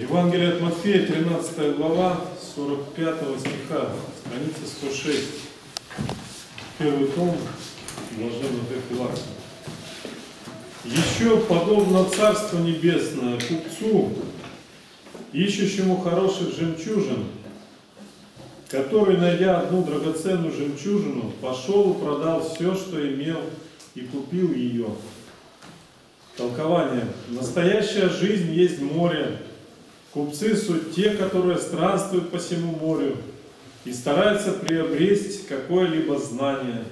Евангелие от Матфея, 13 глава, 45 стиха, страница 106. Первый том, блаженных Иоакимов. «Еще подобно Царство Небесное купцу, ищущему хороших жемчужин, который, найдя одну драгоценную жемчужину, пошел и продал все, что имел, и купил ее». Толкование. «Настоящая жизнь есть море. Купцы — суть те, которые странствуют по всему морю и стараются приобрести какое-либо знание.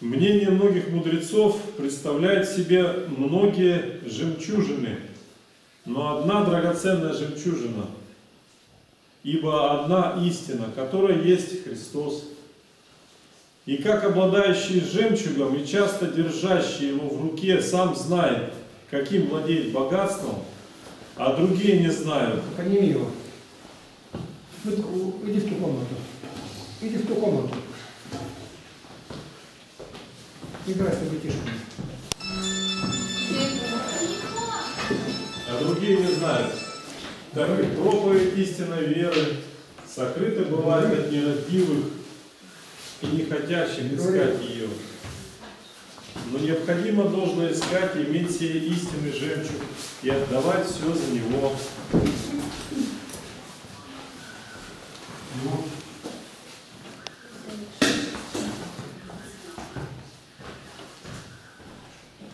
Мнение многих мудрецов представляет в себе многие жемчужины, но одна драгоценная жемчужина, ибо одна истина, которая есть Христос. И как обладающий жемчугом и часто держащий его в руке сам знает, каким владеет богатством, а другие не знают». Подними его. Иди в ту комнату. Иди в ту комнату. Играй с тобой тишину. А другие не знают. Так как проповедь истинной веры сокрыта бывает от нерадивых и не хотящих искать ее. Но необходимо должно искать и иметь сей истинный жемчуг и отдавать все за него.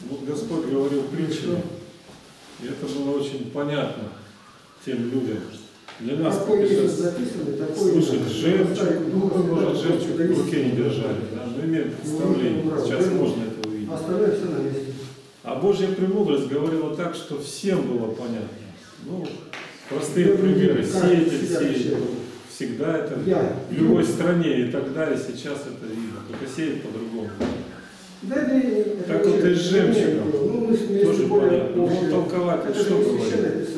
Вот Господь говорил притчу, и это было очень понятно тем людям. Для нас слушать жемчуг, может, жемчуг в руке не держали. Мы имеем представление, сейчас можно это. А Божья премудрость говорила так, что всем было понятно. Ну, простые примеры. Сеятель сеет. Всегда это в любой стране и так далее. Сейчас это видно. Только сеет по-другому. Так вот и с жемчугом. Тоже понятно. Вот толкователь что говорит?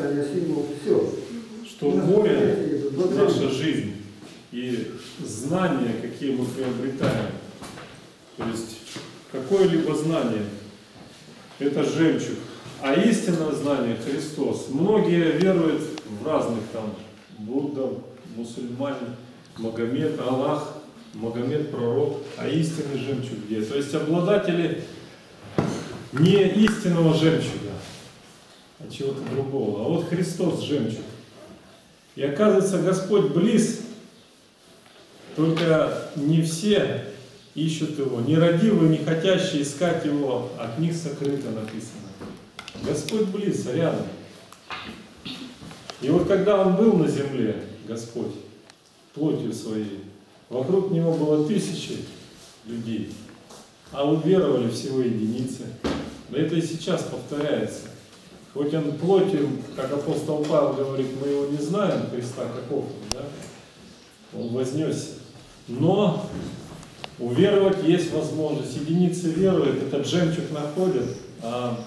Что море – наша жизнь. И знания, какие мы приобретаем. То есть какое-либо знание – это жемчуг, а истинное знание – Христос. Многие веруют в разных там – Будда, мусульмане, Магомед, Аллах, Магомед пророк, а истинный жемчуг где? То есть обладатели не истинного жемчуга, а чего-то другого. А вот Христос – жемчуг. И оказывается, Господь близ, только не все ищут его. Нерадивые, не хотящие искать его, от них сокрыто написано. Господь близ, рядом. И вот когда он был на земле, Господь, плотью своей, вокруг него было тысячи людей, а уверовали всего единицы. Да это и сейчас повторяется. Хоть он плотью, как апостол Павел говорит, мы его не знаем, Христа какого-то, да? Он вознесся. Но уверовать есть возможность. Единицы веруют, этот жемчуг находят, а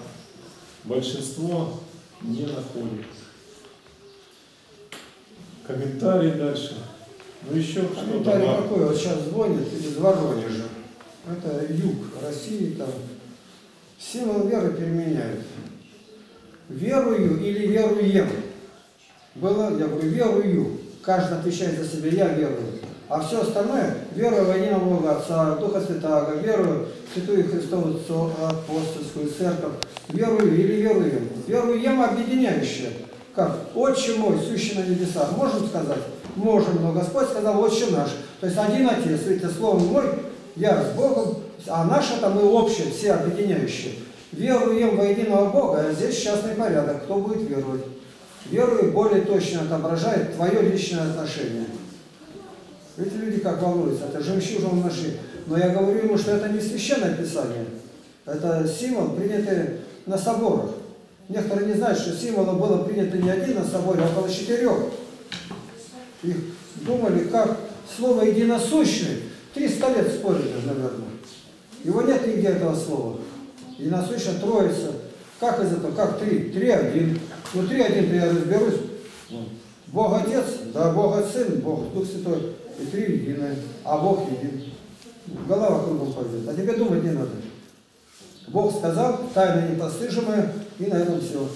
большинство не находит. Комментарий дальше. Ну еще что-то такое. Вот сейчас звонит из Воронежа. Это юг России, там силу веры переменяют. Верую или веруем? Было, я говорю, верую. Каждый отвечает за себя, я верую. А все остальное, верую во имя Бога Отца, Духа Святаго, верую в Святую Христову Апостольскую Церковь, верую или веруем. Веруем объединяющее. Как? Отче мой, сущий на небесах. Можем сказать? Можем, но Господь сказал, Отче наш. То есть один Отец, видите, словом мой, я с Богом, а наше там мы общее, все объединяющие. Веруем во единого Бога, а здесь частный порядок, кто будет веровать. Верую более точно отображает твое личное отношение. Видите, люди как волнуются, это жемчужина в нашей. Но я говорю ему, что это не священное писание, это символ, принятый на соборах. Некоторые не знают, что символом было принято не один на соборе, а около 4. Их думали, как слово единосущное. 300 лет спорили, наверное. Его нет нигде этого слова. Единосущная троица. Как из этого? Как три? 3-1. Ну 3-1-то я разберусь. Бог Отец, да Бог Сын, Бог Дух Святой. И три единое. А Бог един. Голова кругом пойдет. А тебе думать не надо. Бог сказал, тайна непостижимая, и на этом все.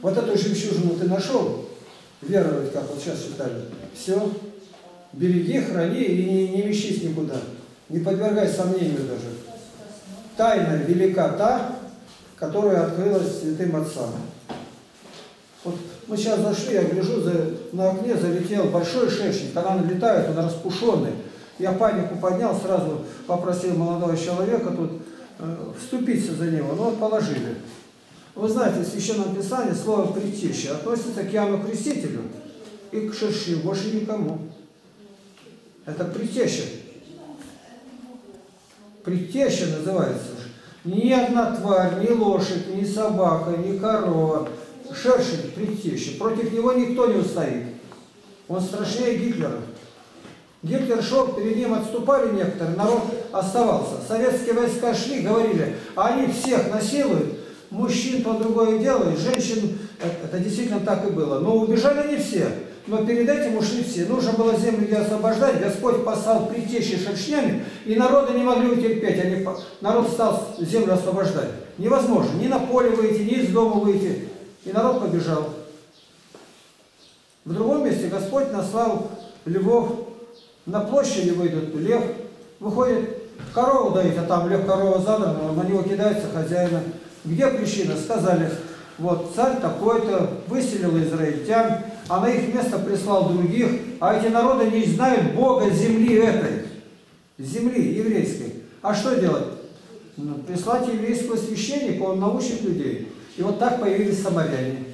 Вот эту жемчужину ты нашел, веровать, как вот сейчас читали. Все. Береги, храни и не мечись никуда. Не подвергай сомнению даже. Тайна велика та, которая открылась святым отцам. Вот мы сейчас зашли, я гляжу, на окне залетел большой шершень, когда он летает, он распушенный. Я панику поднял, сразу попросил молодого человека тут вступиться за него, но вот положили. Вы знаете, в Священном Писании слово «притище» относится к Иоанну Крестителю и к шершню, больше никому. Это притеща. Притеща называется. Ни одна тварь, ни лошадь, ни собака, ни корова. Шершень притеща. Против него никто не устоит. Он страшнее Гитлера. Гитлер шел, перед ним отступали некоторые, народ оставался. Советские войска шли, говорили, они всех насилуют, мужчин то другое делают, женщин, это действительно так и было. Но убежали не все. Но перед этим ушли все. Нужно было землю ее освобождать. Господь послал притещи шершнями, и народы не могли утерпеть. Народ стал землю освобождать. Невозможно. Ни на поле выйти, ни из дома выйти. И народ побежал. В другом месте Господь наслал львов. На площади выйдут лев. Выходит, корову дают, а там лев корова задрана, на него кидается хозяина. Где причина? Сказали, вот царь такой-то выселил израильтян, а на их место прислал других, а эти народы не знают Бога земли этой, земли еврейской. А что делать? Прислать еврейского священника, он научит людей. И вот так появились самаряне.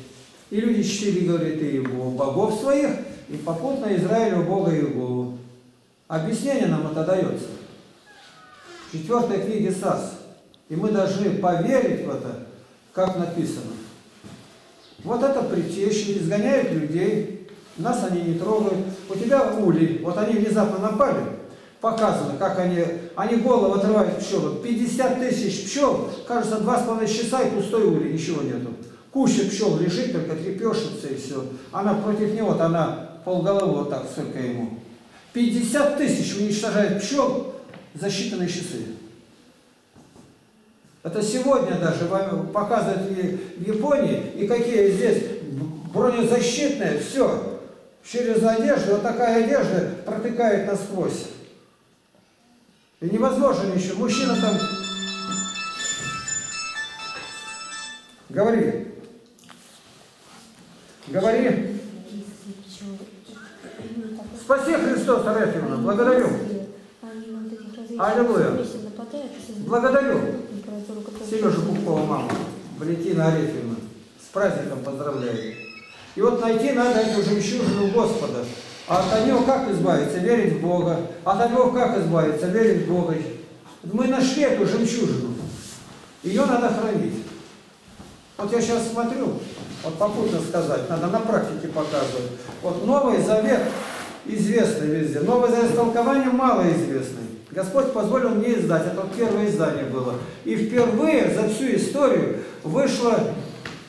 И люди чтили, говорит, и богов своих, и попутно Израилю Бога Иегову. Объяснение нам это дается. В 4-й книге Царств. И мы должны поверить в это, как написано. Вот это притещи, изгоняют людей, нас они не трогают. У тебя ули, вот они внезапно напали, показано, как они голову отрывают пчелам. 50 000 пчел, кажется, 2,5 часа и пустой улей, ничего нету. Куча пчел лежит, только трепешется и все. Она против него, вот она полголовы вот так, сколько ему. 50 000 уничтожает пчел за считанные часы. Это сегодня даже показывают в Японии, и какие здесь бронезащитные, все, через одежду, вот такая одежда протыкает насквозь. И невозможно еще, мужчина там, говори, спаси Христос, Арефимона, благодарю, аллилуйя, благодарю. Сережа Бухова, мама, Валентина Орефевна, с праздником поздравляю. И вот найти надо эту жемчужину Господа. А от него как избавиться? Верить в Бога. А от него как избавиться? Верить в Бога. Мы нашли эту жемчужину. Ее надо хранить. Вот я сейчас смотрю, вот попутно сказать, надо на практике показывать. Вот Новый Завет известный везде. Новый Завет толкования малоизвестный. Господь позволил мне издать, это вот первое издание было. И впервые за всю историю вышло,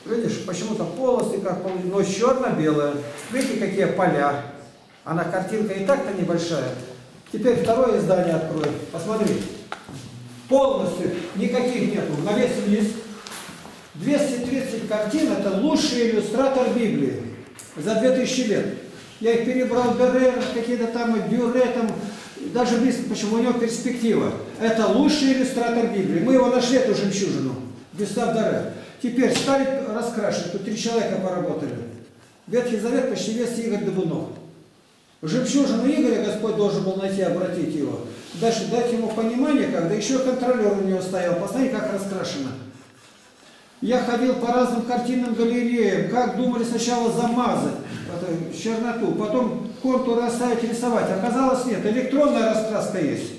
видишь, почему-то полосы, как, но черно-белое. Видите, какие поля. Она картинка и так-то небольшая. Теперь второе издание откроем. Посмотри. Полностью никаких нету. На весь лист. 230 картин – это лучший иллюстратор Библии за 2000 лет. Я их перебрал, Доре, какие-то там, Бюре, там, даже близко, почему у него перспектива. Это лучший иллюстратор Библии. Мы его нашли, эту жемчужину, Густав Доре. Теперь стали раскрашивать, тут 3 человека поработали. Ветхий Завет почти весь Игорь Дубунов. Жемчужину Игоря Господь должен был найти, обратить его. Дальше дать ему понимание, когда еще контролер у него стоял. Посмотри, как раскрашено. Я ходил по разным картинным галереям, как думали сначала замазать черноту, потом контуры оставить, рисовать. Оказалось, нет, электронная раскраска есть.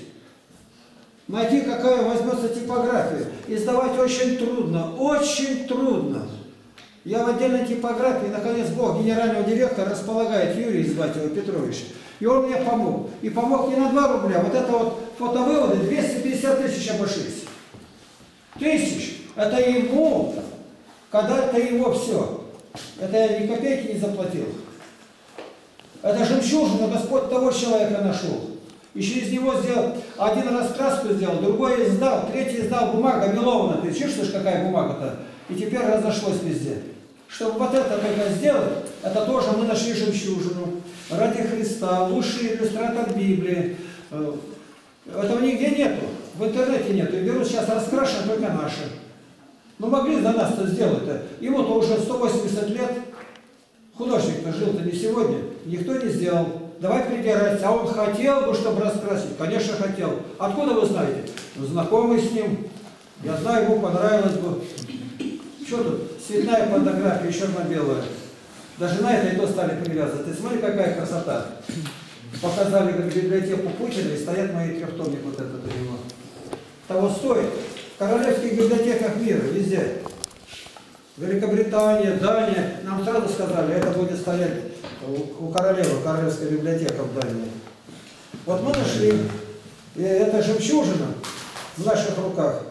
Найти, какая возьмется типография. Издавать очень трудно, очень трудно. Я в отдельной типографии, наконец, Бог генерального директора располагает, Юрий Изватьева Петрович. И он мне помог. И помог не на 2 рубля. Вот это вот фотовыводы 250 тысяч обошлись. Тысяч. Это ему, когда-то его все. Это я ни копейки не заплатил. Это жемчужина, Господь того человека нашел. И через него сделал, один раскраску сделал, другой издал, третий издал, бумага мелована. Ты чувствуешь, какая бумага-то? И теперь разошлось везде. Чтобы вот это только сделать, это тоже мы нашли жемчужину. Ради Христа, лучший иллюстратор Библии. Этого нигде нету, в интернете нету. И берут сейчас раскрашены только наши. Ну могли за нас-то сделать-то. Ему-то уже 180 лет. Художник-то жил-то не сегодня. Никто не сделал. Давай придираться. А он хотел бы, чтобы раскрасить? Конечно, хотел. Откуда вы знаете? Ну, знакомый с ним. Я знаю, ему понравилось бы. Что тут? Цветная фотография, черно-белая. Даже на это и то стали привязывать. Ты смотри, какая красота. Показали, как библиотеку Путина, и стоят мои трехтомник вот этот его. Того стоит. В королевских библиотеках мира, везде. Великобритания, Дания. Нам сразу сказали, это будет стоять у королевы, королевская библиотека в Дании. Вот мы нашли. И это жемчужина в наших руках.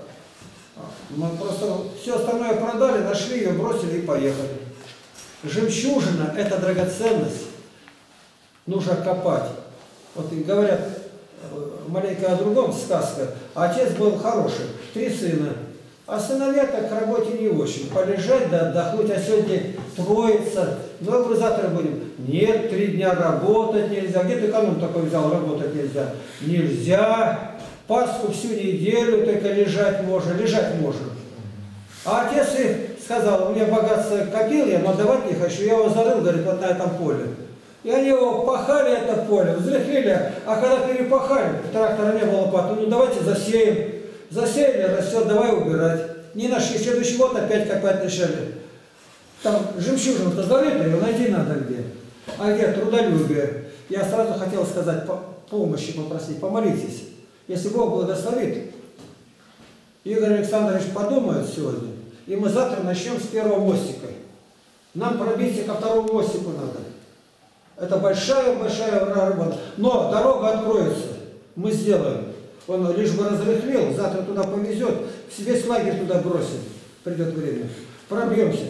Мы просто все остальное продали, нашли ее, бросили и поехали. Жемчужина – это драгоценность. Нужно копать. Вот и говорят маленько о другом, сказка. Отец был хороший, 3 сына. А сыновья так к работе не очень. Полежать да отдохнуть, а сегодня троица. Ну, а мы завтра будем. Нет, 3 дня работать нельзя. Где ты эконом такой взял, работать нельзя? Нельзя. Пасху всю неделю только лежать можно. Лежать можно. А отец и сказал, у меня богатство копил, я отдавать не хочу. Я его зарыл, говорит, вот на этом поле. И они его пахали, это поле, взрыхлили, а когда перепахали, трактора не было потом, ну давайте засеем. Засеяли, растет, давай убирать. Не нашли, следующий год опять копать начали. Там жемчужина-то зарыта, ее найти надо где. А где трудолюбие? Я сразу хотел сказать, помощи попросить, помолитесь. Если Бог благословит, Игорь Александрович подумает сегодня, и мы завтра начнем с 1-го мостика. Нам пробиться ко 2-му мостику надо. Это большая-большая работа. Но дорога откроется. Мы сделаем. Он лишь бы разрыхлил, завтра туда повезет, весь лагерь туда бросит. Придет время. Пробьемся.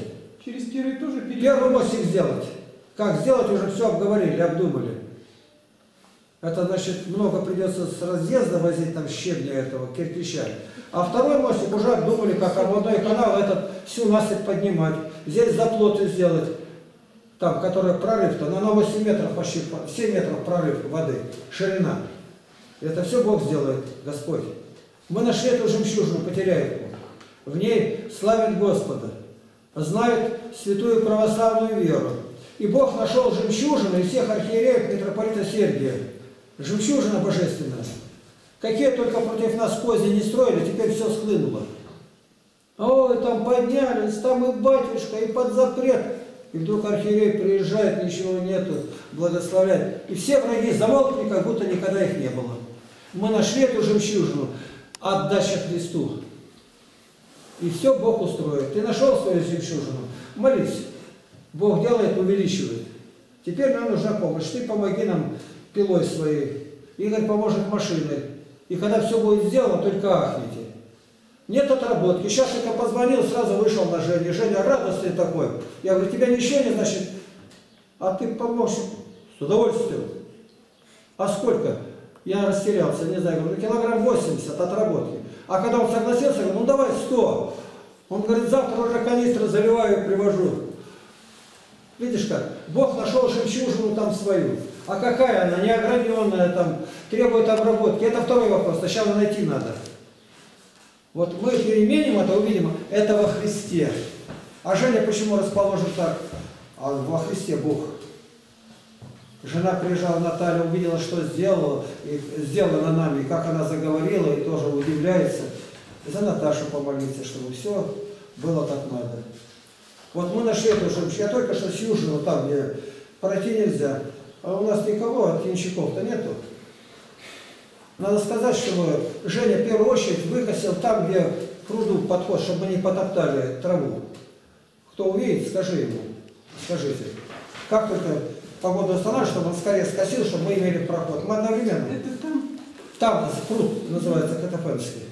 Через первый тоже перейдем. 1-й мостик сделать. Как сделать, уже все обговорили, обдумали. Это значит, много придется с разъезда возить там щебня этого, кирпича. А 2-й мостик уже обдумали, как обводной канал этот всю насыпь поднимать. Здесь заплоты сделать. Там, которая прорыв-то, но она 8 метров почти, 7 метров прорыв воды, ширина. Это все Бог сделает, Господь. Мы нашли эту жемчужину, Потеряевку. В ней славит Господа, знают святую православную веру. И Бог нашел жемчужину из всех архиереев митрополита Сергия. Жемчужина божественная. Какие только против нас козни не строили, теперь все схлынуло. Ой, там поднялись, там и батюшка, и под запрет. И вдруг архиерей приезжает, ничего нету, благословляет. И все враги замолкли, как будто никогда их не было. Мы нашли эту жемчужину, отдача Христу. И все Бог устроит. Ты нашел свою жемчужину? Молись. Бог делает, увеличивает. Теперь нам нужна помощь. Ты помоги нам пилой своей. Игорь поможет машиной. И когда все будет сделано, только ахните. Нет отработки. Сейчас только позвонил, сразу вышел на Жене. Женя радостный такой. Я говорю, тебя ничего не значит, а ты помощник. С удовольствием. А сколько? Я растерялся, не знаю, говорю, ну, килограмм 80 отработки. А когда он согласился, я говорю, ну давай 100. Он говорит, завтра уже канистры заливаю и привожу. Видишь как? Бог нашел жемчужину там свою. А какая она? Неограненная там, требует обработки. Это второй вопрос, сначала найти надо. Вот мы переменим это, увидим, это во Христе. А Женя почему расположен так? А во Христе Бог. Жена приезжала, Наталья, увидела, что сделала, и сделала нами, и как она заговорила, и тоже удивляется. И за Наташу помолиться, чтобы все было как надо. Вот мы нашли эту жемчужину. Я только что с южного, там, где пройти нельзя. А у нас никого от янщиков-то нету. Надо сказать, что Женя в первую очередь выкосил там, где к пруду подход, чтобы мы не потоптали траву. Кто увидит, скажи ему, скажите. Как только погоду устанавливает, чтобы он скорее скосил, чтобы мы имели проход. Мы одновременно. Это там? Там пруд называется Катафемский.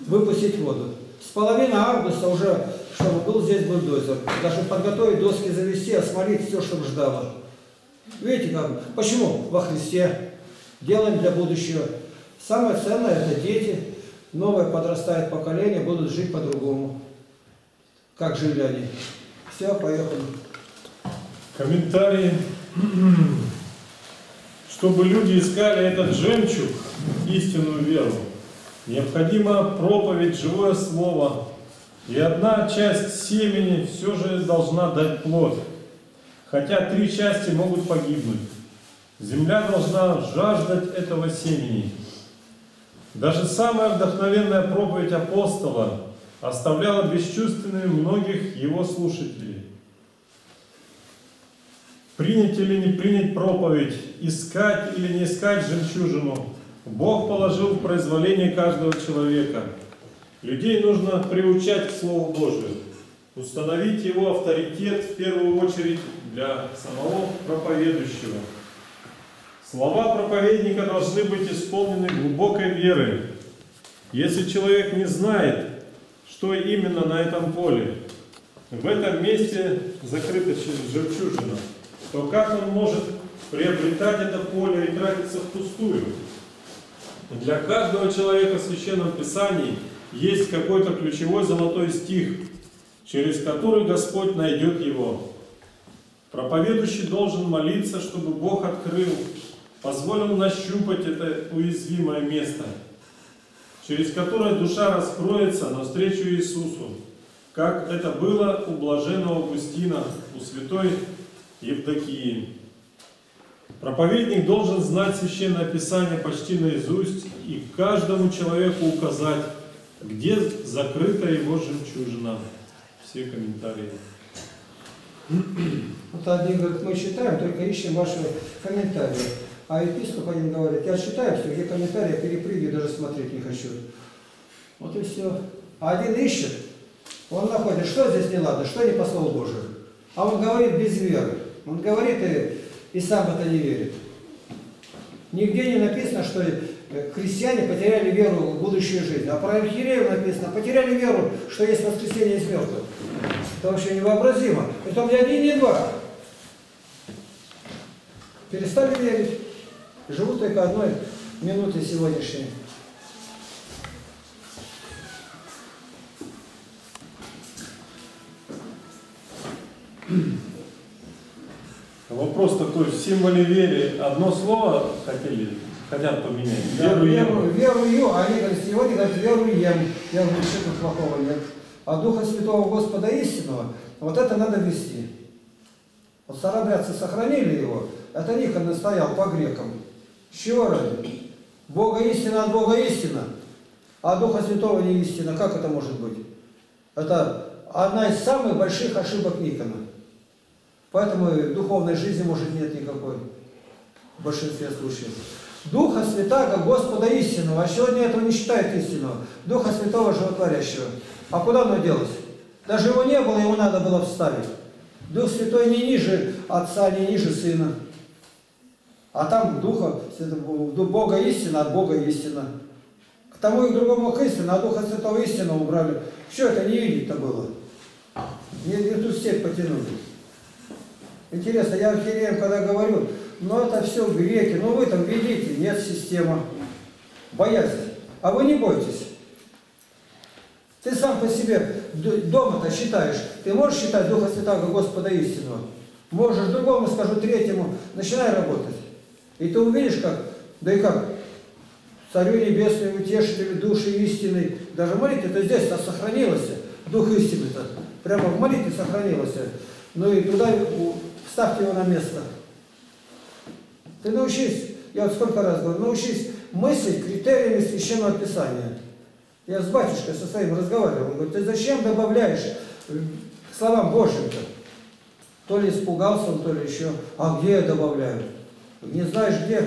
Выпустить воду. С половины августа уже, чтобы был здесь бульдозер. Даже подготовить доски, завести, осмолить все, чтобы ждало. Видите, как? Почему? Во Христе. Делаем для будущего. Самое ценное – это дети. Новое подрастает поколение, будут жить по-другому. Как жили они. Все, поехали. Комментарии. Чтобы люди искали этот жемчуг, истинную веру, необходима проповедь, живое слово. И одна часть семени все же должна дать плод. Хотя три части могут погибнуть. Земля должна жаждать этого семени. Даже самая вдохновенная проповедь апостола оставляла бесчувственными многих его слушателей. Принять или не принять проповедь, искать или не искать жемчужину, Бог положил в произволение каждого человека. Людей нужно приучать к Слову Божию, установить его авторитет в первую очередь для самого проповедующего. Слова проповедника должны быть исполнены глубокой верой. Если человек не знает, что именно на этом поле, в этом месте закрыта жемчужина, то как он может приобретать это поле и тратиться впустую? Для каждого человека в Священном Писании есть какой-то ключевой золотой стих, через который Господь найдет его. Проповедующий должен молиться, чтобы Бог открыл, позволил нащупать это уязвимое место, через которое душа раскроется навстречу Иисусу, как это было у блаженного Августина, у святой Евдокии. Проповедник должен знать Священное Писание почти наизусть и каждому человеку указать, где закрыта его жемчужина. Все комментарии. Вот одни говорят, мы читаем, только ищем ваши комментарии. А епископ один говорит, я читаю все, где комментарии, я перепрыгиваю, даже смотреть не хочу. Вот и все. А один ищет, он находит, что здесь не ладно, что не по Слову Божию. А он говорит без веры. Он говорит и сам это не верит. Нигде не написано, что христиане потеряли веру в будущую жизнь. А про архиереев написано, потеряли веру, что есть воскресение из мертвых. Это вообще невообразимо. Притом ни один, ни два. Перестали верить. Живут только одной минуты сегодняшней. Вопрос такой, в символе веры одно слово хотят поменять? Да, верую, а они говорят, сегодня говорят, веруем. Я говорю, ничего плохого нет. А Духа Святого Господа истинного, вот это надо вести. Вот старобрядцы сохранили его, это Никон стоял по грекам. С чего ради? Бога истина от Бога истина, а Духа Святого не истина. Как это может быть? Это одна из самых больших ошибок Никона. Поэтому духовной жизни, может, нет никакой, в большинстве случаев. Духа Святаго Господа истинного, а сегодня этого не считают истинного, Духа Святого Животворящего. А куда оно делось? Даже его не было, его надо было вставить. Дух Святой не ниже Отца, не ниже Сына. А там Духа Бога истина, от Бога истина. К тому и к другому к истине, а Духа Святого истину убрали. Все это не видеть-то было. Не ту степь потянули. Интересно, я архиереям, когда говорю, но это все греки, ну вы там великие, нет системы. Боязнь. А вы не бойтесь. Ты сам по себе дома-то считаешь. Ты можешь считать Духа Святаго Господа истину? Можешь, другому скажу, третьему. Начинай работать. И ты увидишь, как, да и как, Царю Небесному, Утешителю, Души Истины. Даже молитва-то здесь-то сохранилась. Дух Истины-то прямо в молитве сохранилась. Ну и туда вставьте его на место. Ты научись, я вот сколько раз говорю, научись мыслить критериями Священного Писания. Я с батюшкой со своим разговаривал. Он говорит, ты зачем добавляешь к словам Божьим-то? То ли испугался он, то ли еще. А где я добавляю? Не знаешь где.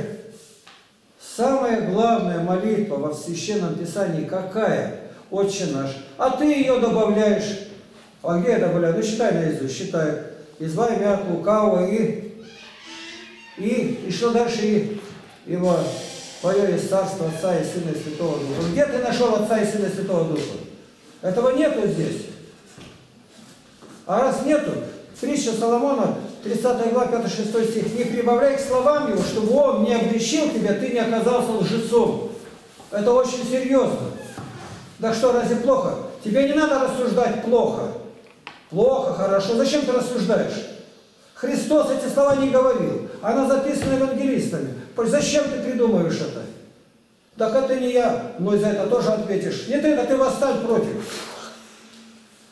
Самая главная молитва во Священном Писании какая? Отче наш. А ты ее добавляешь. А где я добавляю? Ну считай наизусть, считай. Избави меня от лукавого и что дальше? И его. Твое есть Царство Отца и Сына и Святого Духа. Где ты нашел Отца и Сына и Святого Духа? Этого нету здесь. А раз нету, притча Соломона, 30 глава, 5-6 стих. Не прибавляй к словам его, чтобы он не обречил тебя, ты не оказался лжецом. Это очень серьезно. Так что, разве плохо? Тебе не надо рассуждать плохо. Плохо, хорошо. Зачем ты рассуждаешь? Христос эти слова не говорил. Она записана евангелистами. Зачем ты придумаешь это? Так это не я, но и за это тоже ответишь. Не ты, а ты восстань против.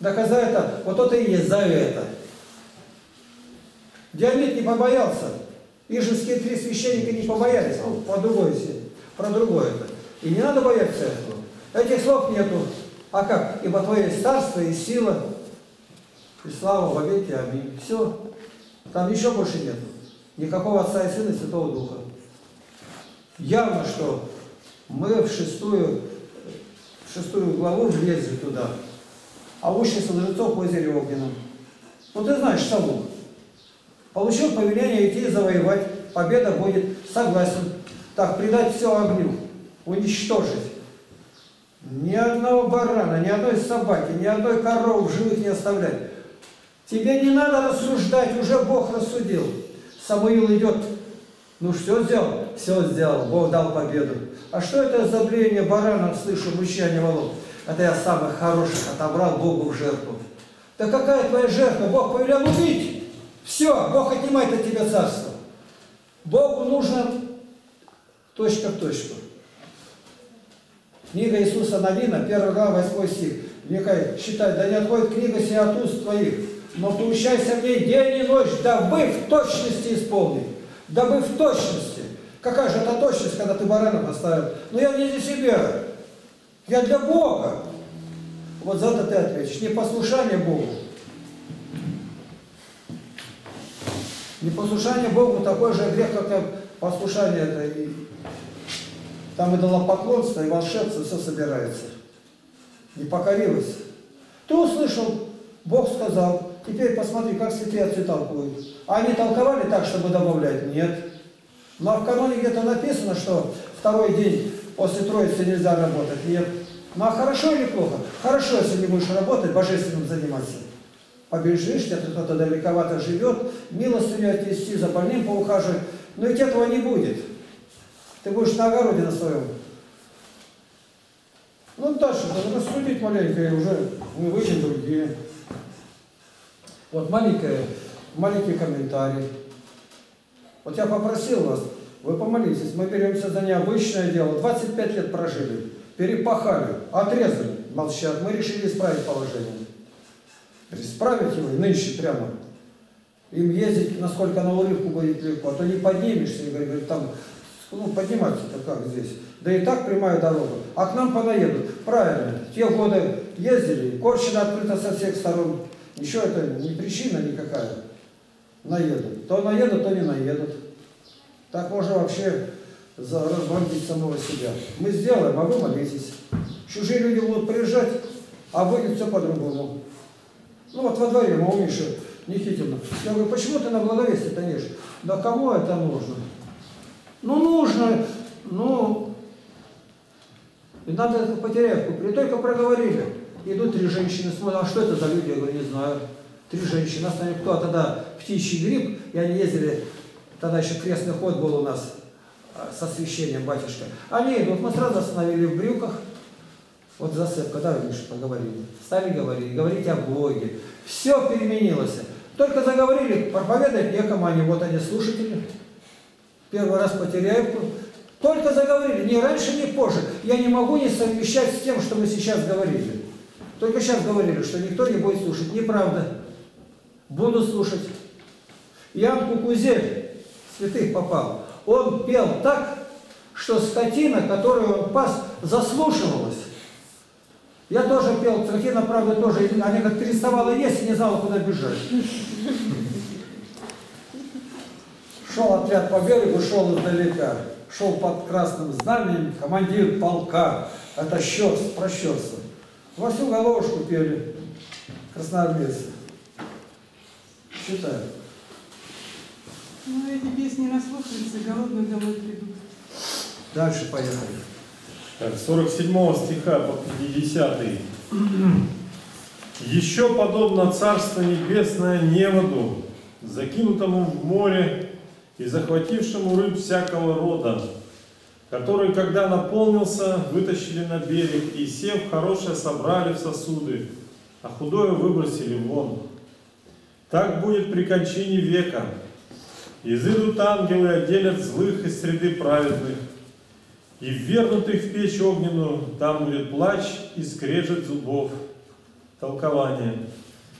Так а за это, вот это и есть за это. Дионид не побоялся. Ижевские три священника не побоялись. Ну, про другое это. И не надо бояться этого. Этих слов нету. А как? Ибо твое есть царство и сила, и слава во веки. Аминь. Все. Там еще больше нету. Никакого Отца и Сына и Святого Духа. Явно, что мы в шестую главу влезли туда, а учимся лжецов в озере Огненном. Ну ты знаешь саму. Получил повеление идти завоевать, победа будет, согласен. Так, предать все огню, уничтожить. Ни одного барана, ни одной собаки, ни одной коровы в живых не оставлять. Тебе не надо рассуждать, уже Бог рассудил. Самуил идет. Ну все сделал? Все сделал. Бог дал победу. А что это за блеяние баранов, слышу, мычание волов? Это я самых хороших отобрал Богу в жертву. Да какая твоя жертва? Бог повелел убить. Все, Бог отнимает от тебя царство. Богу нужно точка в точку. Книга Иисуса Навина, 1 глава, 8 стих. Николай, считай, да не отходит книга сия от уст твоих, но поучайся в ней день и ночь, дабы в точности исполнить. Дабы в точности. Какая же это точность, когда ты барана поставил? Но я не для себя. Я для Бога. Вот за это ты ответишь. Непослушание Богу. Непослушание Богу такой же грех, как и послушание. Это и... Там идолопоклонство, и волшебство, все собирается. Не покорилось. Ты услышал, Бог сказал. Теперь посмотри, как святые отцы толкуют. А они толковали так, чтобы добавлять? Нет. Но в каноне где-то написано, что второй день после Троицы нельзя работать. Нет. Ну а хорошо или плохо? Хорошо, если не будешь работать, божественным заниматься. Побежишь, тебе кто-то далековато живет, милостыню отнести, за больным поухаживать. Но ведь этого не будет. Ты будешь на огороде на своем. Ну дальше, надо рассудить маленько, и уже мы выйдем другие. Вот маленький комментарий. Вот я попросил вас, вы помолитесь, мы беремся за необычное дело. 25 лет прожили, перепахали, отрезали, молчат. Мы решили исправить положение. Исправить его нынче прямо. Им ездить, насколько на улыбку будет легко, а то не поднимешься, и говорят, там, ну подниматься-то как здесь. Да и так прямая дорога. А к нам понаедут. Правильно, те годы ездили, Корщина открыта со всех сторон. Еще это не причина никакая. Наедут. То наедут, то не наедут. Так можно вообще разбомбить самого себя. Мы сделаем, а вы молитесь. Чужие люди будут приезжать, а будет все по-другому. Ну вот во дворе мы у Миши Никитина. Я говорю, почему ты на благовестие-то не ешь? Да кому это нужно? Ну нужно, ну... И надо это Потеряевку. И только проговорили. Идут три женщины, смотрят, а что это за люди? Я говорю, не знаю. Три женщины, нас там кто-то тогда птичий грипп, и они ездили Тогда еще крестный ход был у нас с освящением, батюшка. Они, вот мы сразу остановили в брюках. Вот засыпка, да, Миша, поговорили. Стали говорить, говорить о Боге. Все переменилось. Только заговорили, проповедовать некому, они, вот они, слушатели. Первый раз Потеряевку. Только заговорили, ни раньше, ни позже. Я не могу не совмещать с тем, что мы сейчас говорили. Только сейчас говорили, что никто не будет слушать. Неправда. Буду слушать. Ян Кукузель, святых попал, он пел так, что скотина, которую он пас, заслушивалась. Я тоже пел, скотина, правда, тоже, она как переставала есть и не знала, куда бежать. Шел отряд по берегу, шел издалека. Шел под красным знаменем командир полка. Это щерс, прощерся. Во всю головушку пели красноармейцы. Читаю. Ну, эти песни наслушаются, голодные домой придут. Дальше поехали. Так, 47 стиха по 50. Еще подобно Царство Небесное неводу, закинутому в море и захватившему рыб всякого рода, который, когда наполнился, вытащили на берег, и сев хорошее собрали в сосуды, а худое выбросили вон. Так будет при кончине века. Изыдут ангелы, отделят злых из среды праведных, и ввергнутых в печь огненную, там будет плач и скрежет зубов. Толкование.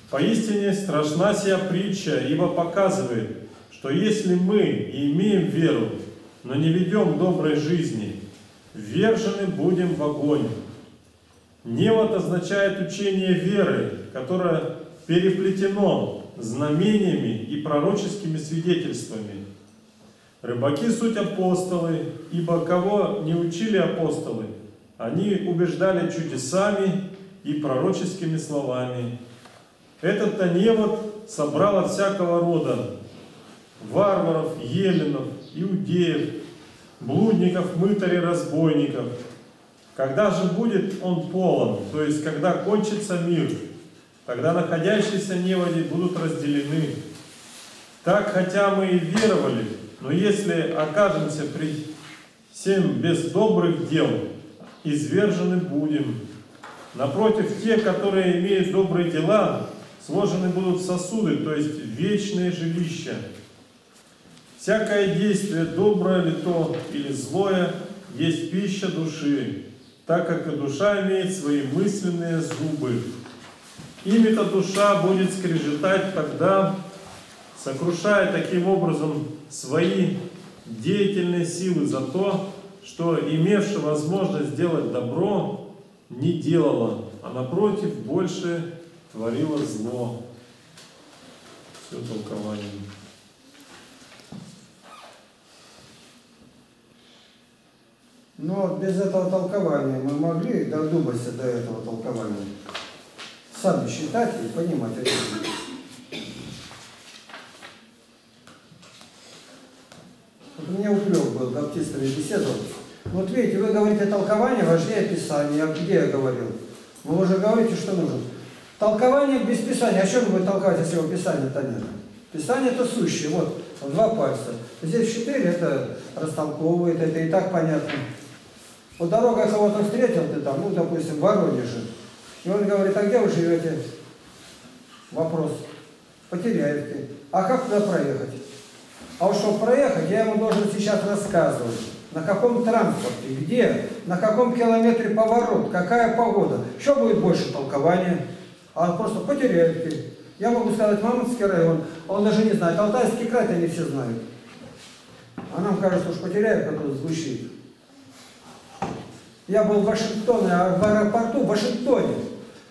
Поистине страшна сия притча, ибо показывает, что если мы имеем веру, но не ведем доброй жизни, ввержены будем в огонь. Невод означает учение веры, которое переплетено знамениями и пророческими свидетельствами. Рыбаки суть апостолы, ибо кого не учили апостолы, они убеждали чудесами и пророческими словами. Этот-то невод собрал всякого рода варваров, еленов, иудеев, блудников, мытарей, разбойников. Когда же будет он полон, то есть когда кончится мир, тогда находящиеся неводи будут разделены. Так, хотя мы и веровали, но если окажемся при всем без добрых дел, извержены будем. Напротив, те, которые имеют добрые дела, сложены будут сосуды, то есть вечные жилища. Всякое действие, доброе ли то или злое, есть пища души, так как и душа имеет свои мысленные зубы. Ими-то душа будет скрежетать тогда, сокрушая таким образом свои деятельные силы за то, что, имевши возможность сделать добро, не делала, а напротив больше творила зло. Все толкование. Но без этого толкования мы могли додуматься до этого толкования. Сами считать и понимать. Вот у меня уклёк был, баптистами беседовал. Вот видите, вы говорите толкование важнее Писания. А где я говорил? Вы уже говорите, что нужно. Толкование без Писания. О чем вы толковать, если его Писания-то нет? Писание это сущее. Вот, два пальца. Здесь четыре, это растолковывает, это и так понятно. Вот дорога кого-то встретил, ты там, ну, допустим, в Воронеже. И он говорит, а где вы живете? Вопрос. Потеряевки. А как туда проехать? А вот чтобы проехать, я ему должен сейчас рассказывать. На каком транспорте, где, на каком километре поворот, какая погода. Еще будет больше толкования. А просто Потеряевки. Я могу сказать, Мамонтский район, он даже не знает. Алтайский край они все знают. А нам кажется, уж Потеряевка тут звучит. Я был в Вашингтоне, а в аэропорту в Вашингтоне.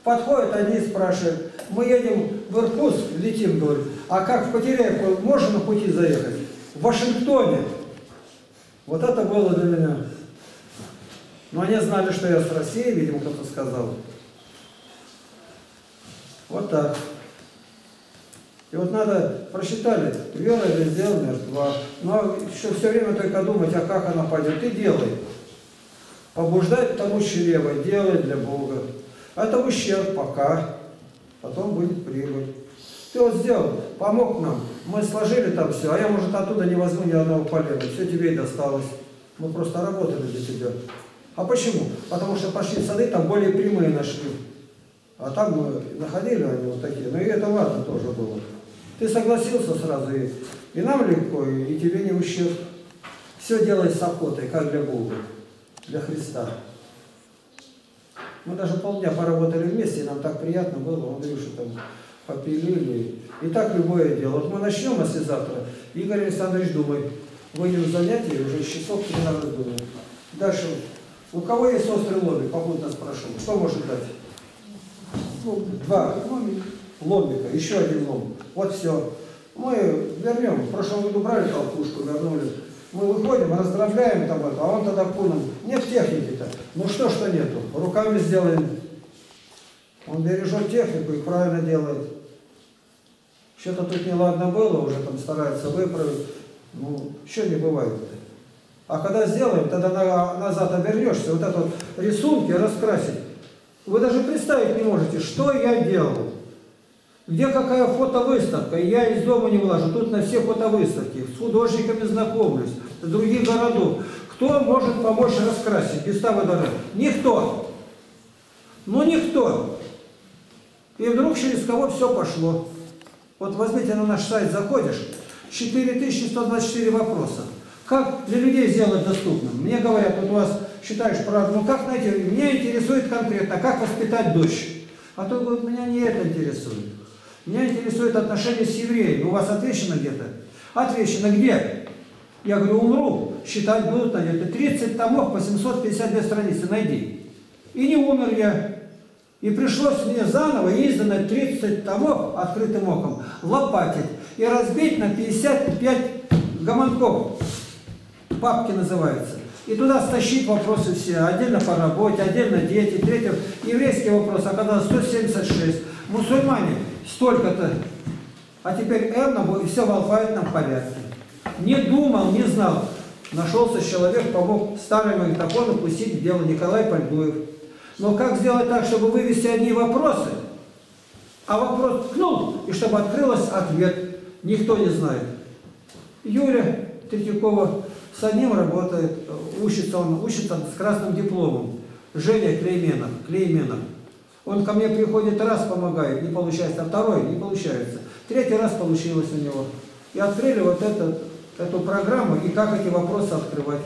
Подходят они и спрашивают, мы едем в Иркутск, летим, говорит, а как в Потеряевку, можно на пути заехать? В Вашингтоне. Вот это было для меня. Но они знали, что я с России, видимо, кто-то сказал. Вот так. И вот надо, прочитали, вера или сделал мертва. Но еще все время только думать, а как она пойдет, и делай. Побуждать тому чрево, делать для Бога. Это ущерб пока, потом будет прибыль. Ты вот сделал, помог нам. Мы сложили там все, а я, может, оттуда не возьму ни одного полена. Все тебе и досталось. Мы просто работали для тебя. А почему? Потому что пошли в сады, там более прямые нашли. А там мы находили они вот такие. Ну и это ладно тоже было. Ты согласился сразу, и нам легко, и тебе не ущерб. Все делай с охотой, как для Бога, для Христа. Мы даже полдня поработали вместе, и нам так приятно было, Андрюша там попилили. И так любое дело. Вот мы начнем, если завтра, Игорь Александрович думает, выйдем занятия, уже часов 13 думает. Дальше, у кого есть острый ломик, попутно спрошу, что может дать? Ну, два ломика, еще один ломик. Вот все. Мы вернем, в прошлом году брали толкушку, вернули. Мы выходим, раздравляем там это, а он тогда пунул. Нет техники-то. Ну что нету? Руками сделаем. Он бережет технику и правильно делает. Что-то тут неладно было, уже там старается выправить. Ну, что не бывает-то. А когда сделаем, тогда назад обернешься, вот это вот рисунки раскрасить. Вы даже представить не можете, что я делал. Где какая фотовыставка, я из дома не влажу, тут на все фотовыставки, с художниками знакомлюсь, с других городов. Кто может помочь раскрасить Густава Доре? Никто. Ну никто. И вдруг через кого все пошло. Вот возьмите, на наш сайт заходишь, 4124 вопроса. Как для людей сделать доступным? Мне говорят, вот у вас считаешь по-разному, как найти? Меня интересует конкретно, как воспитать дочь. А то говорит, меня не это интересует. Меня интересует отношение с евреями. У вас отвечено где-то? Отвечено где? Я говорю, умру, считать будут на где-то 30 томов по 752 страницы, найди. И не умер я. И пришлось мне заново издано 30 томов открытым оком лопатить и разбить на 55 гомонков. Папки называются. И туда стащить вопросы все, отдельно по работе, отдельно дети, третье, еврейский вопрос оказалось 176, мусульмане столько-то, а теперь и все в алфавитном порядке. Не думал, не знал. Нашелся человек, помог старый магнитофон пустить в дело, Николай Пальдуев. Но как сделать так, чтобы вывести одни вопросы, а вопрос ткнул, и чтобы открылось ответ, никто не знает. Юрия Третьякова, с одним работает, учится с красным дипломом. Женя Клейменов. Он ко мне приходит раз, помогает, не получается, а второй не получается. Третий раз получилось у него. И открыли вот эту программу, и как эти вопросы открывать.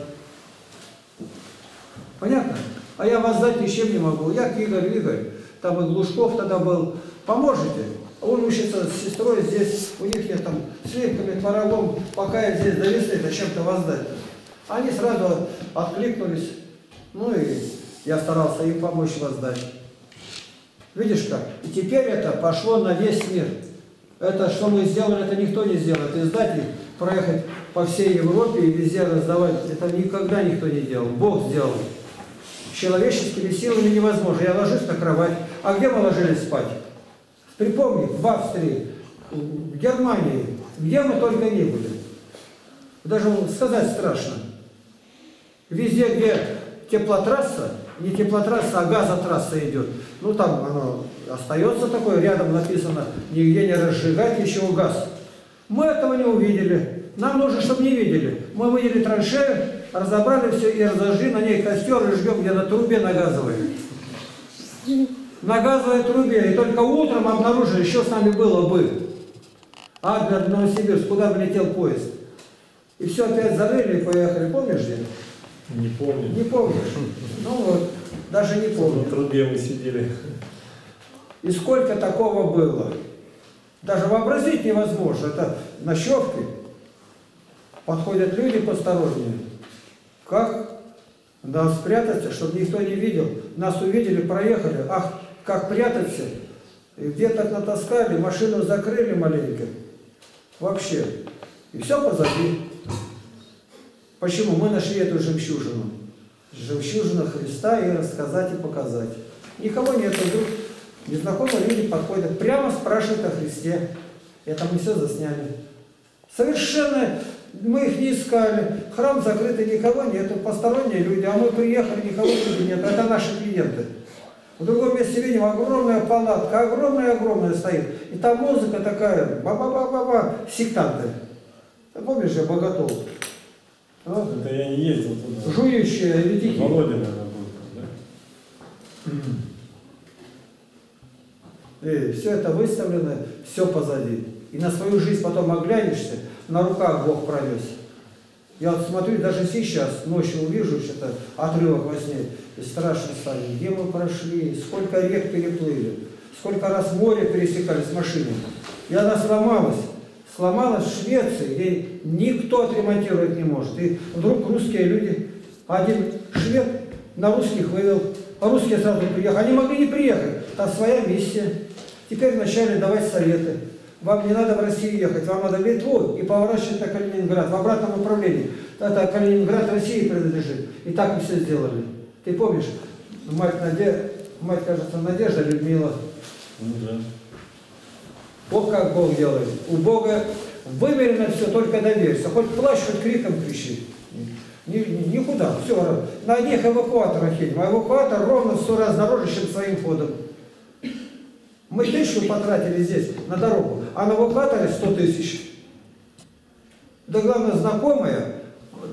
Понятно? А я вас дать ничем не могу. Я к Игорь, там и Глушков тогда был. Поможете? Он учится с сестрой здесь, у них я там слепками, творогом, пока я здесь довесли, это чем-то воздать. Они сразу откликнулись, ну и я старался им помочь воздать. Видишь как? И теперь это пошло на весь мир. Это, что мы сделали, это никто не сделает. Издатель проехать по всей Европе и везде раздавать, это никогда никто не делал. Бог сделал. Человеческими силами невозможно. Я ложусь на кровать. А где мы ложились спать? Припомни, в Австрии, в Германии, где мы только не были. Даже сказать страшно. Везде, где теплотрасса, не теплотрасса, а газотрасса идет. Ну там оно остается такое, рядом написано, нигде не разжигать, еще газ. Мы этого не увидели. Нам нужно, чтобы не видели. Мы выделили траншею, разобрали все и разожгли на ней костер и жгем где на трубе на газовой. На газовой трубе, и только утром обнаружили, что с нами было бы. Адлер, Новосибирск, куда влетел поезд. И все опять зарыли и поехали. Помнишь где? Не помню. Не помнишь? Ну вот, даже не помню. На трубе мы сидели. И сколько такого было. Даже вообразить невозможно. Это ночевки. Подходят люди посторонние. Как нас спрятаться, чтобы никто не видел. Нас увидели, проехали. Ах, как прятаться. И где-то натаскали, машину закрыли маленько. Вообще. И все позади. Почему? Мы нашли эту жемчужину. Жемчужину Христа и рассказать, и показать. Никого нету. Вдруг незнакомые люди подходят, прямо спрашивают о Христе. Это мы все засняли. Совершенно мы их не искали. Храм закрытый, никого нету. Посторонние люди. А мы приехали, никого нет. Это наши клиенты. В другом месте видим огромная палатка, огромная стоит. И там музыка такая, ба-ба-ба-ба-ба, сектанты. Помнишь, я богатол? А? Это я не ездил туда. Жующие редики. Володина она будет, да? И все это выставлено, все позади. И на свою жизнь потом оглянешься, на руках Бог пронес. Я вот смотрю, даже сейчас, ночью увижу что-то, отрывок во сне, и страшно станет. Где мы прошли, сколько рек переплыли, сколько раз море пересекали с машиной. И она сломалась в Швеции, где никто отремонтировать не может. И вдруг русские люди, один швед на русских вывел, а русские сразу приехали. Они могли не приехать, там своя миссия. Теперь вначале давать советы. Вам не надо в Россию ехать, вам надо в Литву и поворачивать на Калининград, в обратном направлении. Это Калининград России принадлежит. И так мы все сделали. Ты помнишь, мать, кажется, Надежда, Людмила. Да. Вот как Бог делает. У Бога вымерено все, только доверься. Хоть плачь, хоть криком кричи. Никуда. Все. На одних эвакуаторах едем. А эвакуатор ровно в 100 раз дороже, чем своим ходом. Мы 1000 потратили здесь, на дорогу, а на эвакуаторе 100 000. Да главное, знакомые,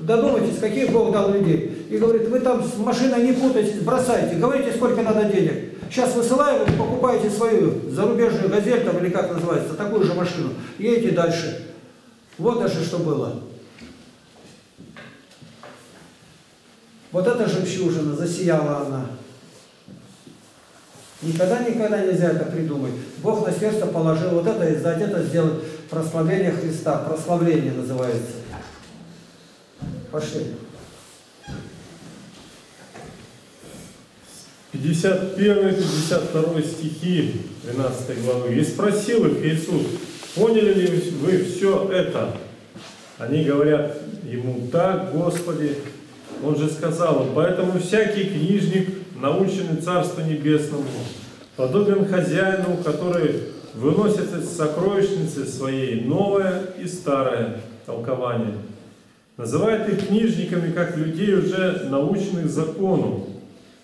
додумайтесь, какие Бог дал людей. И говорит, вы там с машиной не путайтесь, бросайте, говорите, сколько надо денег. Сейчас высылаем, покупаете свою зарубежную газель, там, или как называется, такую же машину, едете дальше. Вот даже что было. Вот эта жемчужина, засияла она. Никогда нельзя это придумать. Бог на сердце положил вот это и за это сделать. Прославление Христа. Прославление называется. Пошли. 51-52 стихи 13 главы. «И спросил их Иисус, поняли ли вы все это? Они говорят ему, да, Господи. Он же сказал, поэтому всякий книжник, наученный Царству Небесному, подобен хозяину, который выносит из сокровищницы своей новое и старое толкование. Называет их книжниками, как людей, уже наученных закону.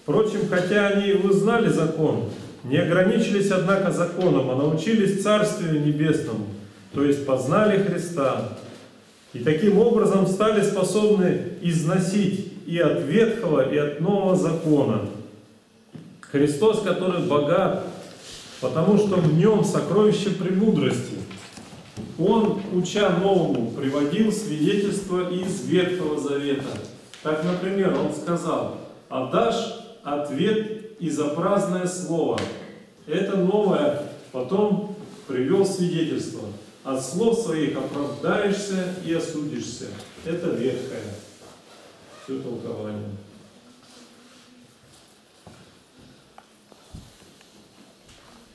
Впрочем, хотя они и узнали закон, не ограничились, однако, законом, а научились Царствию Небесному, то есть познали Христа, и таким образом стали способны износить и от Ветхого, и от Нового Закона. Христос, который богат, потому что в Нем сокровище премудрости. Он, уча новому, приводил свидетельство из Ветхого Завета. Так, например, Он сказал, «Отдашь ответ и за праздное слово». Это новое потом привел свидетельство. От слов своих оправдаешься и осудишься. Это Ветхое. Все толкование.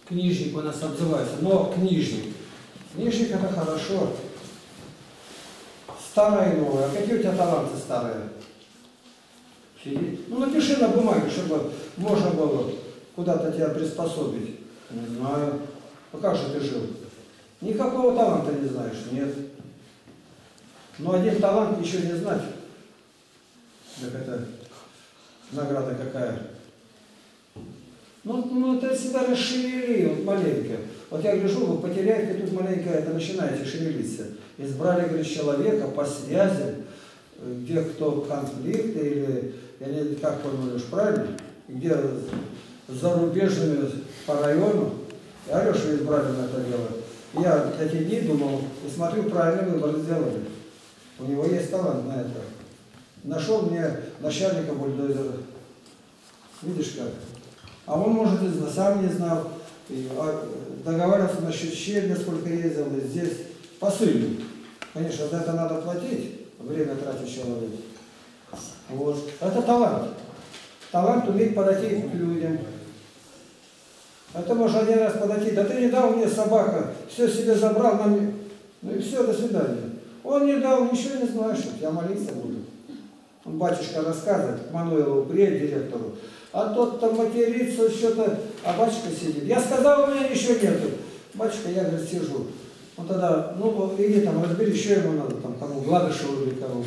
Книжник у нас обзывается, но книжник. Книжник — это хорошо. Старое и новое. А какие у тебя таланты старые? Ну, напиши на бумаге, чтобы можно было куда-то тебя приспособить. Не знаю. Ну, как же ты жил? Никакого таланта не знаешь. Нет. Но один талант еще не знать. Так это награда какая. Ну это всегда расшевели, вот маленько. Вот я гляжу, вы потеряете, тут маленько это начинаете шевелиться. Избрали, говорит, человека по связям, где кто конфликт, или как понимаешь, правильно? Где зарубежными по району. И Алешу избрали на это дело. Я эти дни думал, и смотрю, правильно выбор сделали. У него есть талант на это. Нашел мне начальника бульдозера. Видишь как? А он, может, и сам не знал, договаривался насчет щелья, сколько ездил, и здесь посыльный. Конечно, за это надо платить, время тратит человек. Вот. Это талант. Талант уметь подойти к людям. Это можно один раз подойти, да ты не дал мне, собака, все себе забрал, на мне. Ну и все, до свидания. Он не дал, ничего не знаешь, я молиться буду. Он, батюшка, рассказывает, Мануэлову, приедет директору. А тот там матерится, что-то, а батюшка сидит. Я сказал, у меня еще нету. Батюшка, я, говорит, сижу. Он тогда, ну, иди там, разбери, что ему надо, там, кому, Гладышеву или кому.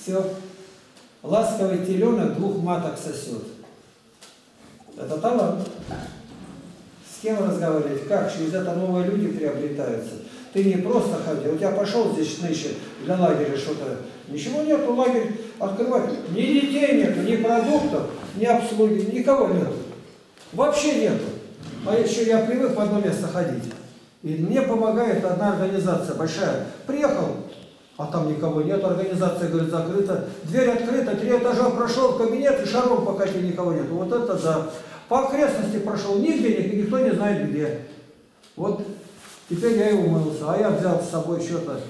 Все. Ласковый теленок двух маток сосет. Это талант. С кем разговаривать? Как? Через это новые люди приобретаются. Ты не просто ходил. У тебя пошел здесь шныщик для лагеря что-то. Ничего нету, лагерь открывать. Ни детей нету, ни продуктов, ни обслуги, никого нету. Вообще нету. А еще я привык в одно место ходить. И мне помогает одна организация большая. Приехал, а там никого нет. Организация, говорит, закрыта. Дверь открыта, 3 этажа прошел в кабинет, и шаром покатил, никого нет. Вот это да. По окрестности прошел, нигде никто не знает где. Вот теперь я и умылся. А я взял с собой что-то.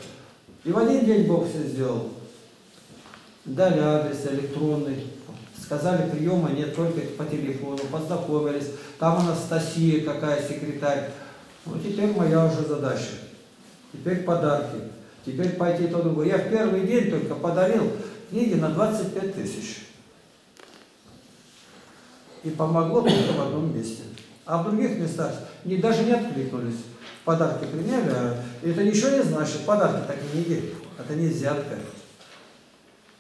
И в один день Бог все сделал. Дали адрес электронный. Сказали, приема нет, только по телефону. Познакомились. Там Анастасия какая, секретарь. Ну, теперь моя уже задача. Теперь подарки. Теперь пойти то другое. Я в первый день только подарил книги на 25 000. И помогло только в одном месте. А в других местах даже не откликнулись. Подарки приняли, а это ничего не значит. Подарки так и книги. Это не взятка.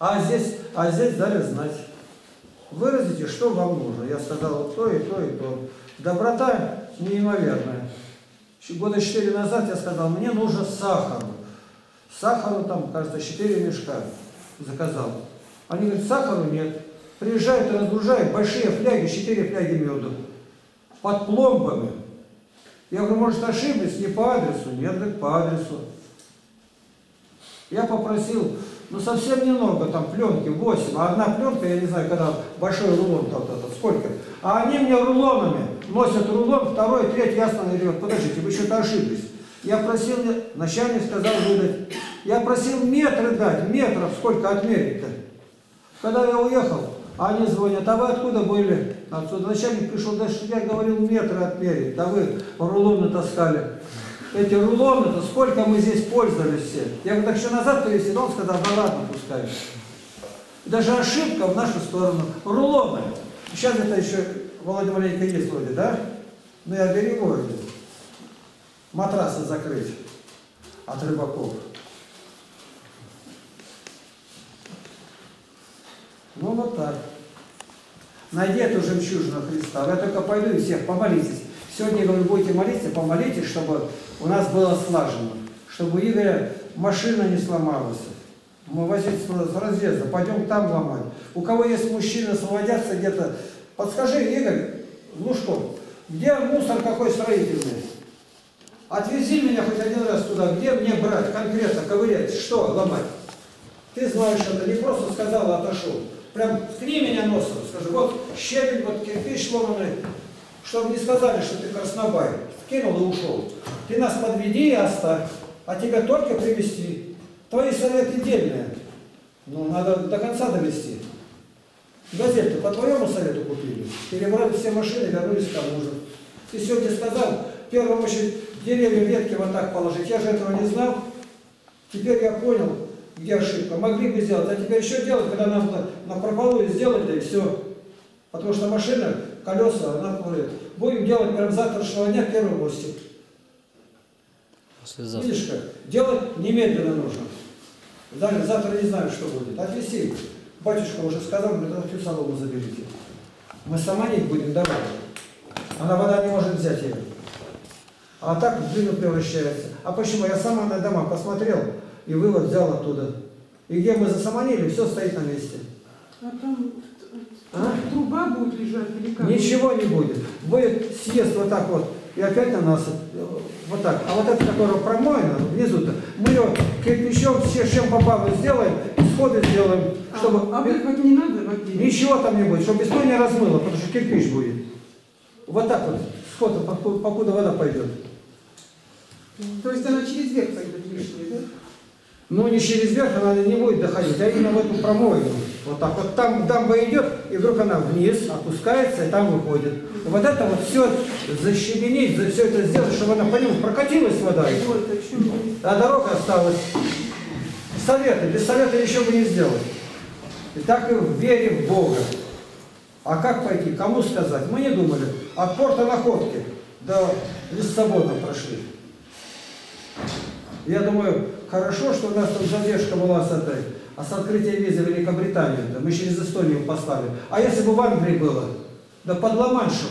А здесь дали знать. Выразите, что вам нужно. Я сказал то и то и то. Доброта неимоверная. 4 года назад я сказал, мне нужен сахар. Сахару там, кажется, 4 мешка заказал. Они говорят, сахару нет. Приезжают и разгружают большие фляги, 4 фляги меда. Под пломбами. Я говорю, может, ошиблись, не по адресу? Нет, так по адресу. Я попросил, ну совсем немного, там пленки 8, а одна пленка, я не знаю, когда большой рулон там, сколько. А они мне рулонами носят рулон, 2-й, 3-й, ясно, говорят, подождите, вы что-то ошиблись. Я просил, начальник сказал выдать. Я просил метры дать, метров сколько отмерить-то. Когда я уехал, они звонят, а вы откуда были? Отсюда начальник пришел, дальше я говорил, метры отмерить, да вы рулоны таскали. Эти рулоны-то сколько мы здесь пользовались все. Я говорю, так еще назад повезти, он сказал, да ладно, пускай. Даже ошибка в нашу сторону. Рулоны. Сейчас это еще Володин маленько есть вроде, да? Но я берегу. Матрасы закрыть от рыбаков. Ну вот так. Найди эту жемчужину Христа. Я только пойду и всех помолитесь. Сегодня, говорю, будете молиться, помолитесь, чтобы у нас было слажено. Чтобы у Игоря машина не сломалась. Мы возить с разъезда, пойдем там ломать. У кого есть мужчины, сводятся где-то. Подскажи, Игорь Глушков, где мусор какой строительный? Отвези меня хоть один раз туда, где мне брать, конкретно ковырять, что ломать. Ты знаешь, это не просто сказал, а отошел. Прям ткни меня носом, скажи, вот щебень, вот кирпич ломаный, чтобы не сказали, что ты краснобай. Кинул и ушел. Ты нас подведи и оставь, а тебя только привести. Твои советы дельные. Ну, надо до конца довести. Газету по твоему совету купили, перебрали все машины, вернулись к тому же. Ты сегодня сказал, в первую очередь, деревья ветки вот так положить. Я же этого не знал. Теперь я понял, где ошибка. Могли бы сделать, а теперь еще делать, когда нам напропалую сделать, да и все. Потому что машина, колеса, она говорит, будем делать прям завтрашнего дня первый мостик. Видишь как? Делать немедленно нужно. Даже завтра не знаю, что будет. Отвези. Батюшка уже сказал, мне всю солому заберите. Мы самонить будем давать. Она вода не может взять ее. А так в глину превращается. А почему? Я сама на дома посмотрел и вывод взял оттуда. И где мы засаманили, все стоит на месте. А там труба будет лежать или как? Ничего не будет. Будет съезд вот так вот. И опять на нас вот так. А вот это, которое промоено внизу-то, мы ее кирпичом, чем попало сделаем, сходы сделаем. Чтобы... А выход не надо? Ничего там не будет, чтобы бесплодие не размыло, потому что кирпич будет. Вот так вот. Сход, покуда вода пойдет. То есть она через верх пойдет лишней, да? Ну, не через верх, она не будет доходить, а именно в эту промойку. Вот так вот. Там дамба идет, и вдруг она вниз опускается, и там выходит. Вот это вот все защебенить, все это сделать, чтобы она по нему прокатилась вода. А дорога осталась. Советы. Без совета еще бы не сделать. И так и в вере в Бога. А как пойти? Кому сказать? Мы не думали. От порта Находки до Лиссабона прошли. Я думаю, хорошо, что у нас там задержка была с этой, а с открытия визы в Великобританию. Мы через Эстонию послали. А если бы в Англии было? да под Ла-Маншем.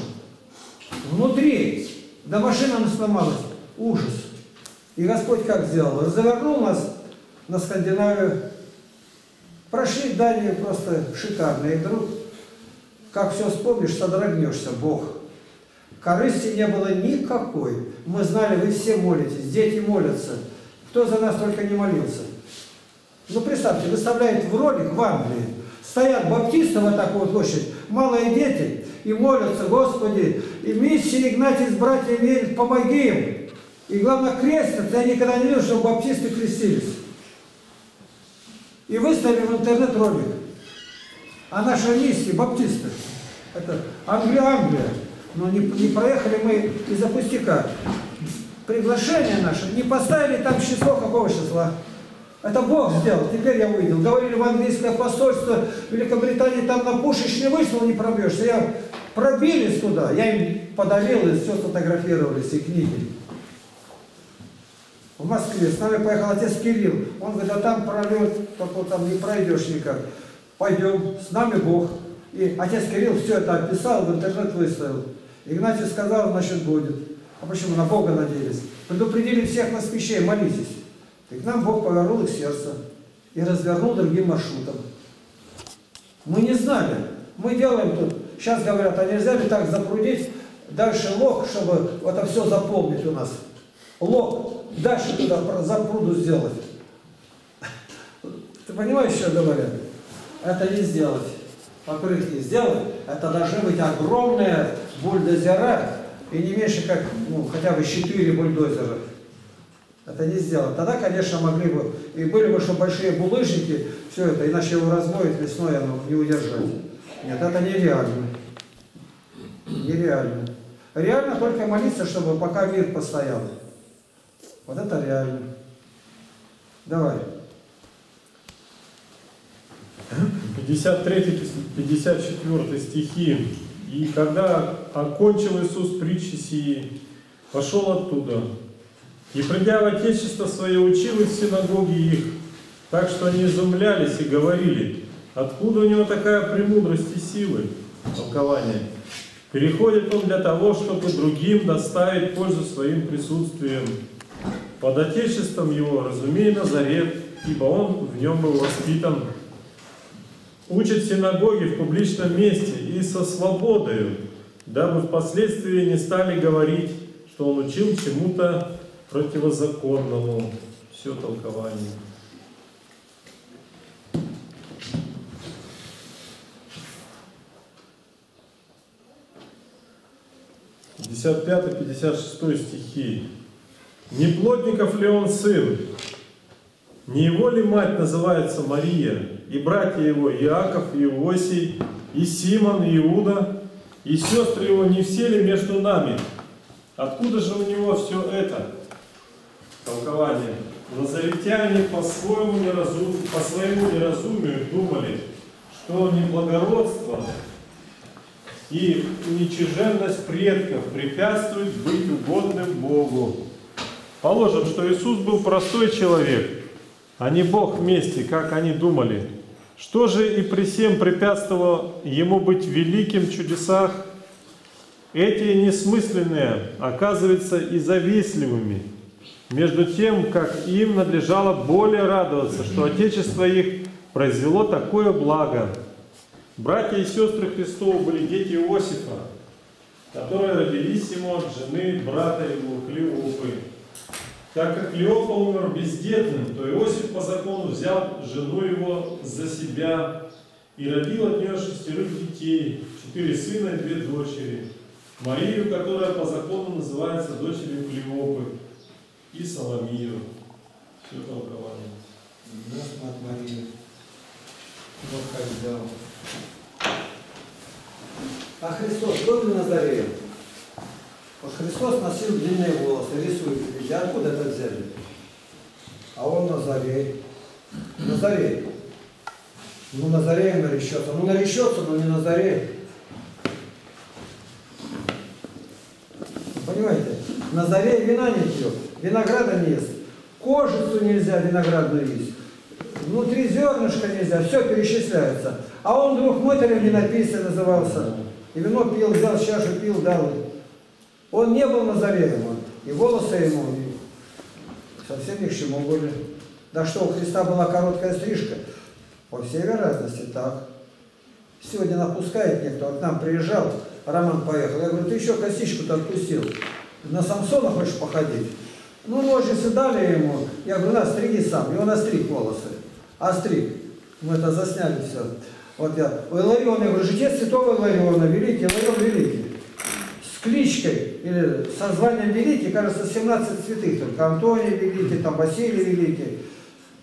Внутри, да машина нас сломалась. Ужас. И Господь как сделал? Развернул нас на Скандинавию. Прошли дальние просто шикарные. И вдруг, как все вспомнишь, содрогнешься. Бог. Корысти не было никакой. Мы знали, вы все молитесь, дети молятся. Кто за нас только не молился. Ну, представьте, выставляют в ролик в Англии. Стоят баптисты вот такую площадь, малые дети, и молятся: Господи, и миссия Игнатий с братьями верит, помоги им. И главное, крестят. Я никогда не видел, что баптисты крестились. И выставили в интернет ролик. А наша миссия, баптисты, это Англия. Но не проехали мы из-за пустяка. Приглашение наше, не поставили там число, какого числа. Это Бог сделал, теперь я увидел. Говорили в английское посольство, в Великобритании там на пушечный выстрел не пробьешься. Я пробились туда, я им подарил, и все сфотографировались, и книги. В Москве с нами поехал отец Кирилл. Он говорит, а там пролет, только там не пройдешь никак. Пойдем, с нами Бог. И отец Кирилл все это описал, в интернет выставил. Игнатий сказал, значит будет. А почему? На Бога надеялись. Предупредили всех москвичей, молитесь. И к нам Бог повернул их сердце и развернул другим маршрутом. Мы не знали. Мы делаем тут. Сейчас говорят, а нельзя ли так запрудить? Дальше лог, чтобы это все заполнить у нас. Лог. Дальше туда запруду сделать. Ты понимаешь, что говорят? Это не сделать. Покрыть не сделать. Это должны быть огромные бульдозера. И не меньше как, ну, хотя бы 4 бульдозера. Это не сделано. Тогда, конечно, могли бы, и были бы, что большие булыжники, все это, иначе его размоет весной, оно не удержать. Нет, это нереально. Нереально. Реально только молиться, чтобы пока мир постоял. Вот это реально. Давай. 53-54 стихи. «И когда окончил Иисус притчи сии, пошел оттуда, и придя в отечество свое, учил их в синагоге их, так что они изумлялись и говорили, откуда у него такая премудрость и силы». Толкование. «Переходит он для того, чтобы другим доставить пользу своим присутствием. Под отечеством его, разумей, Назарет, ибо он в нем был воспитан. Учит синагоги в публичном месте и со свободою, дабы впоследствии не стали говорить, что он учил чему-то противозаконному». Все толкование. В 55-56 стихи. «Не плотников ли он сын? Не его ли мать называется Мария? И братья его Иаков, и Иосий, и Симон, и Иуда, и сестры его не все ли между нами? Откуда же у него все это?» Толкование. «Назаретяне по своему неразумию думали, что неблагородство и ничиженность предков препятствует быть угодным Богу. Положим, что Иисус был простой человек, а не Бог вместе, как они думали. Что же и при всем препятствовало ему быть великим в чудесах? Эти несмысленные оказываются и завистливыми, между тем, как им надлежало более радоваться, что отечество их произвело такое благо. Братья и сестры Христовы были дети Иосифа, которые родились ему от жены брата его Клеопы. Так как Клеопа умер бездетным, то Иосиф по закону взял жену его за себя и родил от нее 6 детей, 4 сына и 2 дочери. Марию, которая по закону называется дочерью Клеопы, и Соломию». Все толкование. Да, мать Мария. Бог как взял. А Христос был на Назаре? Вот Христос носил длинные волосы, рисует. Видите, откуда это взяли? А он Назарей. Назарей. Ну, Назареем наречется. Ну, наречется, но не Назарей. Понимаете? Назарей вина не пьет, винограда не ест. Кожицу нельзя виноградную есть. Внутри зернышка нельзя. Все перечисляется. А он вдруг мытарем не написано назывался. и вино пил, взял чашу, пил, дал. Он не был назареем, и волосы ему совсем ни к чему были. Да что, у Христа была короткая стрижка? По всей вероятности так. Сегодня напускает некто, а к нам приезжал, Роман поехал. Я говорю, ты еще косичку-то откусил, на Самсона хочешь походить? Ну, ножницы дали ему, я говорю, настриги сам, и он остриг волосы. Остриг. Мы это засняли все. Вот я, Иларион, я говорю, житец святого Илариона, великий, Иларион великий. С кличкой, или со званием великий, кажется, 17 святых, только Антоний великий, там Василий великий,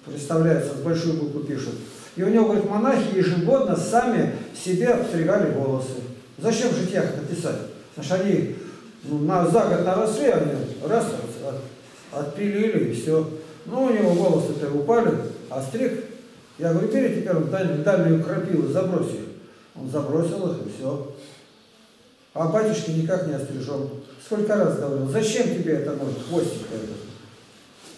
представляется, с большую букву пишут. И у него, говорит, монахи ежегодно сами себе обстригали волосы. Зачем в житиях это писать? Потому что они за год наросли, они раз отпилили и все. Ну, у него волосы-то упали, а стриг. Я говорю, бери теперь в дальнюю крапиву, забрось их. Он забросил их, и все. А батюшки никак не острижен. Сколько раз говорил, зачем тебе это нужно, хвостик этот?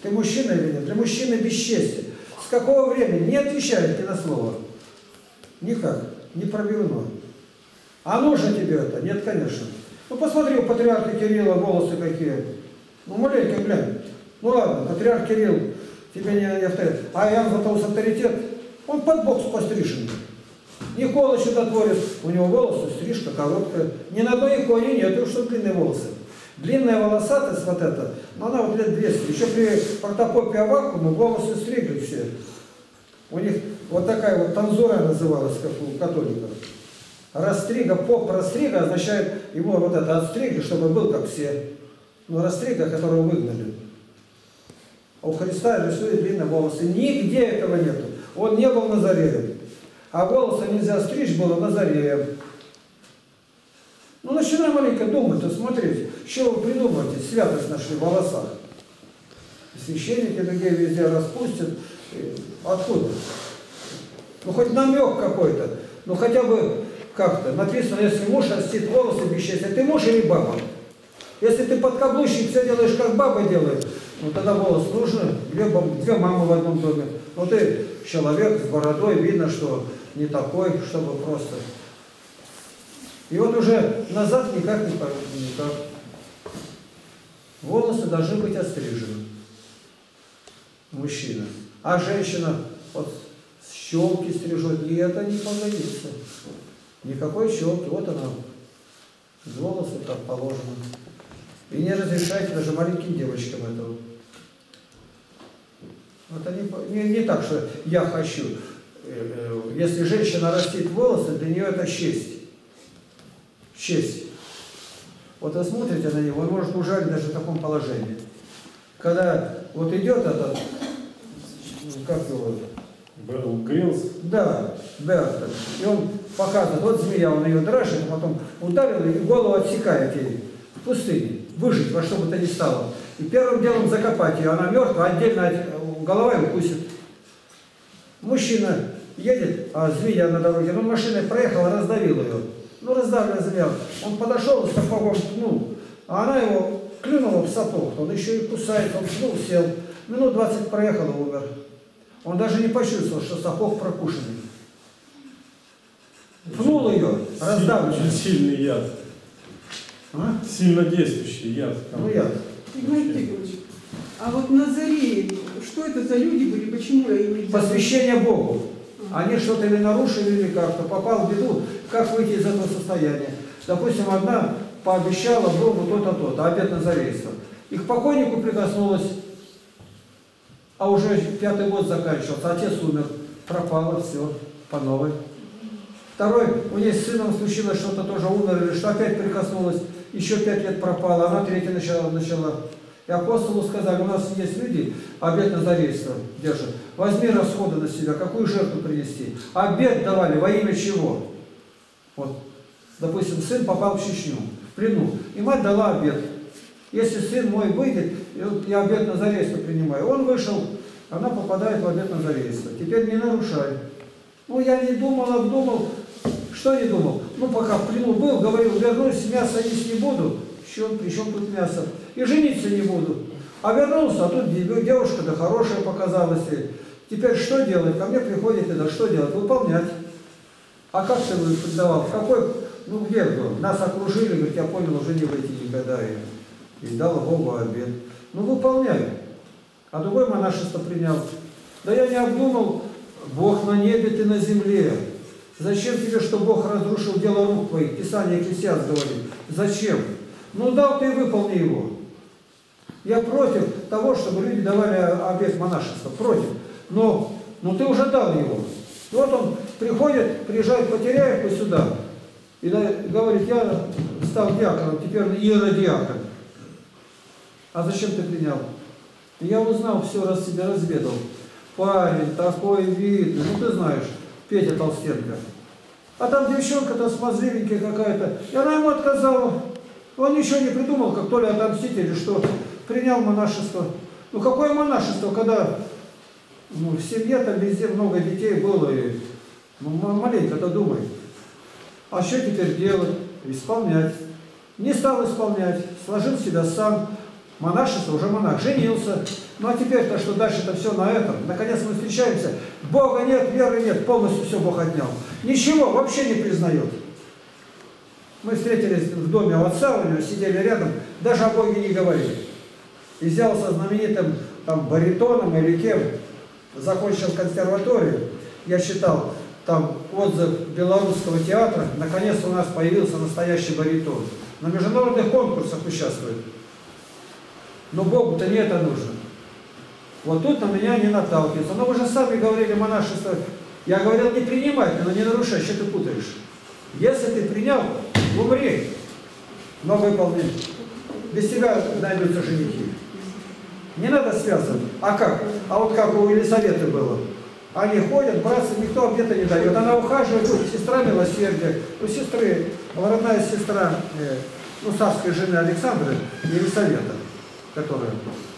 Ты мужчина или нет? Ты мужчина бесчестия. С какого времени? Не отвечает тебе на слово. Никак, не пробивно. А нужно тебе это? Нет, конечно. Ну, посмотри, у патриарха Кирилла волосы какие. Ну, маленький, глянь. Ну, ладно, патриарх Кирилл. Тебе не авторитет. А Иоанн Златоуст авторитет, он под бокс пострижен. Николай Чудотворец, у него волосы, стрижка короткая. Ни на одной иконе нет, уж что длинные волосы. Длинная волосатость вот эта, но она вот лет 200. Еще при протопопе Аввакуме волосы стригли все. У них вот такая вот танзура называлась, как у католиков. Растрига, поп растрига означает, его вот это отстригли, чтобы был как все. Но растрига, которого выгнали. У Христа рисует длинные волосы. Нигде этого нету. Он не был назареем. А волосы нельзя стричь было назареем. Ну, начинай маленько думать, смотреть, что вы придумаете, святость нашли в волосах. Священники другие везде распустят. Откуда? Ну, хоть намек какой-то. Ну, хотя бы как-то. Написано, если муж растит волосы, бесчестие. Ты муж или баба? Если ты подкаблучник, все делаешь, как баба делает, ну тогда волос нужно, две мамы в одном доме. Ну ты человек с бородой, видно, что не такой, чтобы просто. И вот уже назад никак не никак. Волосы должны быть острижены. Мужчина. А женщина вот щелки стрижет, и это не погодится. Никакой щелки, вот она. Волосы так положено. И не разрешайте даже маленьким девочкам этого. Вот они, не так, что я хочу. Если женщина растит волосы, для нее это честь. Честь. Вот вы смотрите на него, он может ужалить даже в таком положении. Когда вот идет этот, как его? Бердон Грилс. Да, Бердон. И он показывает, вот змея, он ее дрожит, а потом ударил и голову отсекает ей в пустыне. Выжить во что бы то ни стало. И первым делом закопать ее. Она мертва, отдельно головой укусит. Мужчина едет, а змея на дороге. Ну, машина проехала, раздавила ее. Ну, раздавила змея. Он подошел, сапогом пнул. А она его клюнула в сапог. Он еще и кусает, он пнул, сел. Минут 20 проехал и умер. Он даже не почувствовал, что сапог прокушенный. Пнул ее, раздавил. Очень сильный яд. А? Сильно действующий яд. Ну, яд. Игорь Тихонович, а вот назареи, что это за люди были, почему они... Посвящение Богу. Они что-то или нарушили, или как-то попал в беду, как выйти из этого состояния. Допустим, одна пообещала Богу то-то, то-то, обет назарейства. И к покойнику прикоснулась, а уже 5-й год заканчивался, отец умер, пропало все, по новой. Второй, у нее с сыном случилось что-то, тоже умер, или что опять прикоснулось. Еще 5 лет пропало, она 3-й начала. И апостолу сказали, у нас есть люди, обет назарейства держат. Возьми расходы на себя, какую жертву принести. Обет давали, во имя чего? Вот, допустим, сын попал в Чечню, в плену, и мать дала обет. Если сын мой выйдет, я обет назарейства принимаю. Он вышел, она попадает в обет назарейства. Теперь не нарушай. Ну, я не думал, обдумал. Что не думал? Ну, пока в плену был, говорил, вернусь, мясо есть не буду. Причем тут мясо? И жениться не буду. А вернулся, а тут девушка-то хорошая показалась. Теперь что делать? Ко мне приходит это, что делать? Выполнять. А как ты давал? В какой ну где он? Нас окружили, говорит, я понял, уже не выйти никогда. И дал Богу обед. Ну выполняю. А другой монашество принял. Да я не обдумал, Бог на небе, ты на земле. Зачем тебе, что Бог разрушил дело рук твоих? Писание Екклесиаст говорит. Зачем? Ну дал ты и выполни его. Я против того, чтобы люди давали обет монашества. Против. Но ты уже дал его. И вот он приходит, приезжает в Потеряевку сюда. И говорит, я стал диаконом, теперь иеродиакон. А зачем ты принял? И я узнал, все раз себя разведал. Парень, такой видный, ну ты знаешь, Петя Толстяков. А там девчонка-то смазливенькая какая-то. И она ему отказала. Он ничего не придумал, как то ли отомстить или что. Принял монашество. Ну какое монашество, когда в семье-то везде много детей было. И, ну маленько-то думай. А что теперь делать? Исполнять. Не стал исполнять. Сложил себя сам. Монашество, уже монах. Женился. Ну а теперь-то что дальше-то все на этом. Наконец мы встречаемся. Бога нет, веры нет. Полностью все Бог отнял. Ничего вообще не признает. Мы встретились в доме у отца, у него сидели рядом. Даже о Боге не говорили. И взялся знаменитым там баритоном или кем. Закончил консерваторию. Я читал там отзыв белорусского театра. Наконец у нас появился настоящий баритон. На международных конкурсах участвует. Но Богу-то не это нужно. Вот тут на меня не наталкивается. Но вы же сами говорили, монашество. Я говорил, не принимай, но не нарушай, что ты путаешь. Если ты принял, умри. Но выполни. Без тебя найдутся женихи. Не надо связывать. А как? А вот как у Елизаветы было. Они ходят, братцы, никто обета не дает. Она ухаживает, сестра милосердия. У сестры, родная сестра, царской жены Александра, Елизавета. Которая.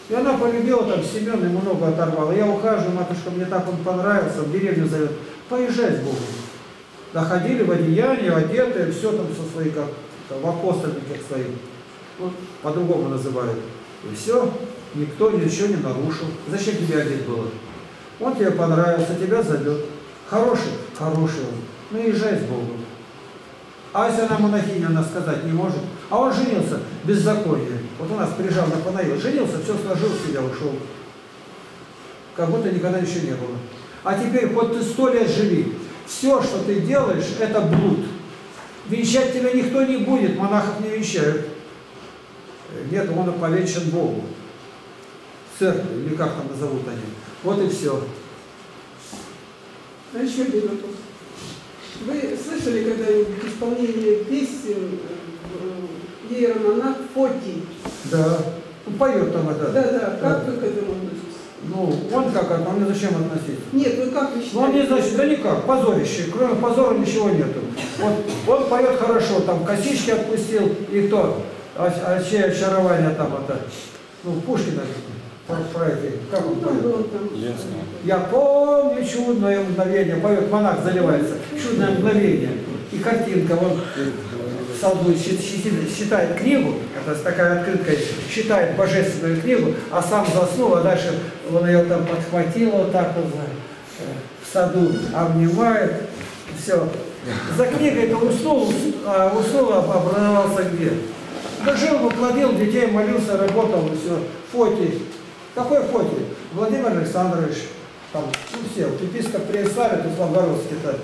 И она полюбила там Семена, ему ногу оторвала. Я ухаживаю, матушка, мне так он понравился, в деревню зовет. Поезжай с Богом. Доходили в одеянии, одетые, все там со своих, как в апостольниках своих. Вот, по-другому называют. И все, никто ничего не нарушил. Зачем тебе одеть было? Он тебе понравился, тебя зовет. Хороший? Хороший он. Ну езжай с Богом. А если она монахиня, она сказать не может. А он женился, беззаконие. Вот у нас приезжал на Панаил, женился, все сложил себя, ушел. Как будто никогда еще не было. А теперь вот ты 100 лет живи. Все, что ты делаешь, это блуд. Венчать тебя никто не будет, монахов не венчают. Нет, он оповечен Богу. Церковь, или как там назовут они. Вот и все. А еще один вопрос. Вы слышали когда-нибудь исполнение песен «Иеромонах Фотий»? Да. Он поет там это. Да. Как вы к этому относитесь? Ну, он как, он не зачем относиться? Нет, вы как вы считаете? Ну, он не значит, да никак, позорище. Кроме позора ничего нету. Вот, он поет хорошо, там косички отпустил, и то, чьи очарования там это. Ну, Пушкина, про это, как он поет? Я помню чудное мгновение, поет, монах заливается, чудное мгновение. И картинка, он солдует, считает книгу, это такая открытка, считает божественную книгу, а сам заснул, а дальше он ее там подхватил, вот так вот в саду обнимает, все. За книгой-то уснул, образовался где? Да жил, укладил, детей молился, работал, все. Фотий. Какой Фотий? Владимир Александрович, там, ну все, вот, епископ Преяславит, Уславгородский-то,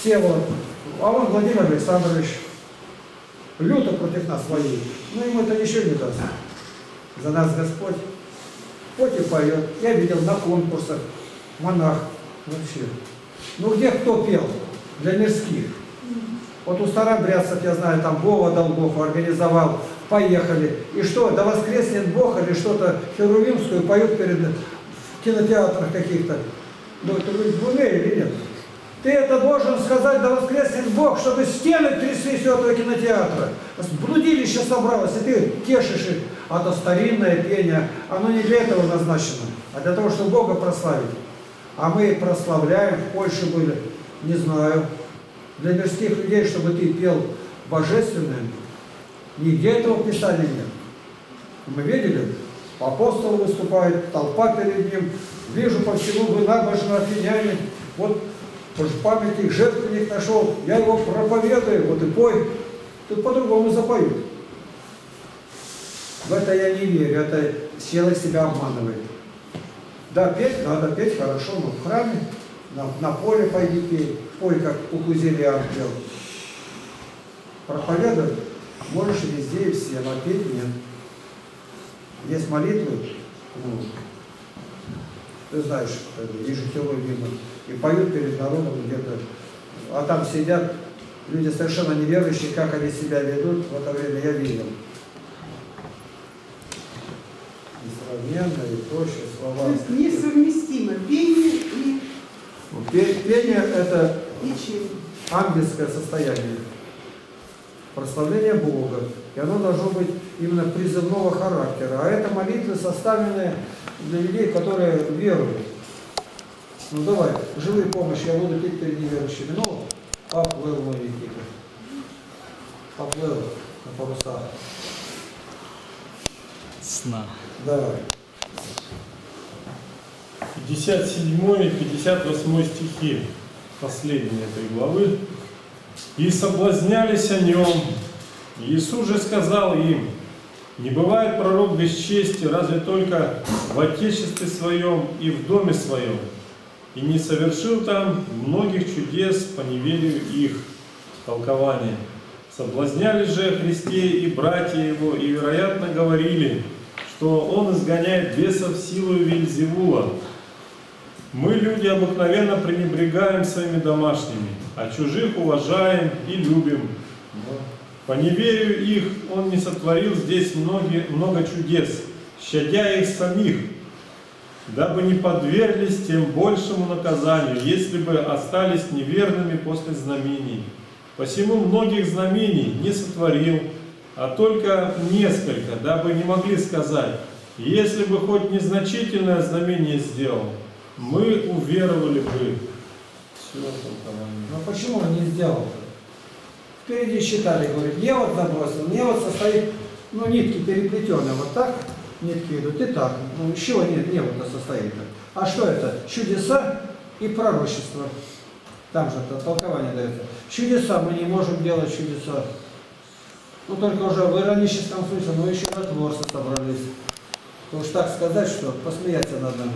все вот. А он Владимир Александрович. Люто против нас воюет. Ну ему это ничего не даст. За нас Господь. Фотий поет. Я видел на конкурсах. Монах. Вообще. Ну где кто пел? Для мирских. Вот у старобрядцев, я знаю, там Бова Долгов организовал. Поехали. И что, да воскреснет Бог или что-то херувимскую поют перед в кинотеатрах каких-то. Ну это вы в уме или нет? Ты это должен сказать, да воскреснет Бог, чтобы стены тряслись у этого кинотеатра. Блудилище собралось, и ты тешишь их. А то старинное пение, оно не для этого назначено, а для того, чтобы Бога прославить. А мы прославляем, в Польше были, не знаю, для мирских людей, чтобы ты пел божественное. Нигде этого в Писании нет. Мы видели, апостол выступает, толпа перед ним. Вижу, по всему вы набожно афиняне. Вот. Потому что память их жертвенник нашел, я его проповедую, вот и пой. Тут по-другому запоют. В это я не верю, это сила себя обманывает. Да, петь надо, петь хорошо, но в храме, на поле пойди пей, пой, как у Кузелия Арпел. Проповедовать можешь везде и все, но петь нет. Есть молитвы, ну, ты знаешь, ежетелой видно, и поют перед народом где-то, а там сидят люди совершенно неверующие, как они себя ведут, в это время я видел. Несравненно и прочее, слова. То есть несовместимо пение и... Пение это ангельское состояние, прославление Бога, и оно должно быть именно призывного характера. А это молитвы, составленные для людей, которые веруют. Ну давай, живые помощи, я буду петь перед неверующими. Ну, поплыл мой Никита, поплыл на парусах. Сна. Давай. 57 и 58 стихи, последние этой главы. «И соблазнялись о нем. Иисус же сказал им: не бывает пророк без чести, разве только в отечестве своем и в доме своем. И не совершил там многих чудес по неверию их». Толкование. «Соблазнялись же о Христе и братья его, и, вероятно, говорили, что он изгоняет бесов силою Вельзевула. Мы, люди, обыкновенно пренебрегаем своими домашними, а чужих уважаем и любим. По неверию их он не сотворил здесь много чудес, щадя их самих, дабы не подверглись тем большему наказанию, если бы остались неверными после знамений. Посему многих знамений не сотворил, а только несколько, дабы не могли сказать: если бы хоть незначительное знамение сделал, мы уверовали бы». Все, но почему он не сделал-то? Впереди считали, говорит, я вот набросил, мне вот состоит, ну, нитки переплетены, вот так, нитки идут, и так, ну, чего нет, не вот состоит. А что это? Чудеса и пророчество. Там же -то толкование дается. Чудеса мы не можем делать, чудеса. Ну, только уже в ироническом смысле, но еще на творце собрались. Потому что так сказать, что посмеяться над нами.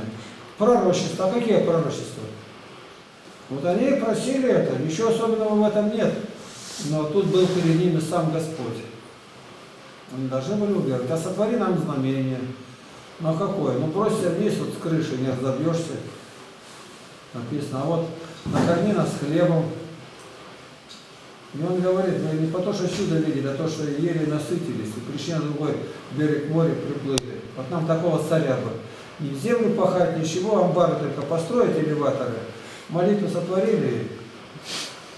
Пророчества. А какие пророчества? Вот они просили это, ничего особенного в этом нет. Но тут был перед ними сам Господь. Они должны были уверовать. А сотвори нам знамение. Ну, а какое? Ну, бросься вниз, вот с крыши не разобьешься. Написано, а вот накорми нас хлебом. И он говорит, ну, не по то, что чудо видели, а то, что еле насытились, и пришли на другой берег моря, приплыли. Вот нам такого царя бы. Ни землю пахать, ничего, амбары только построить, элеваторы. Молитву сотворили.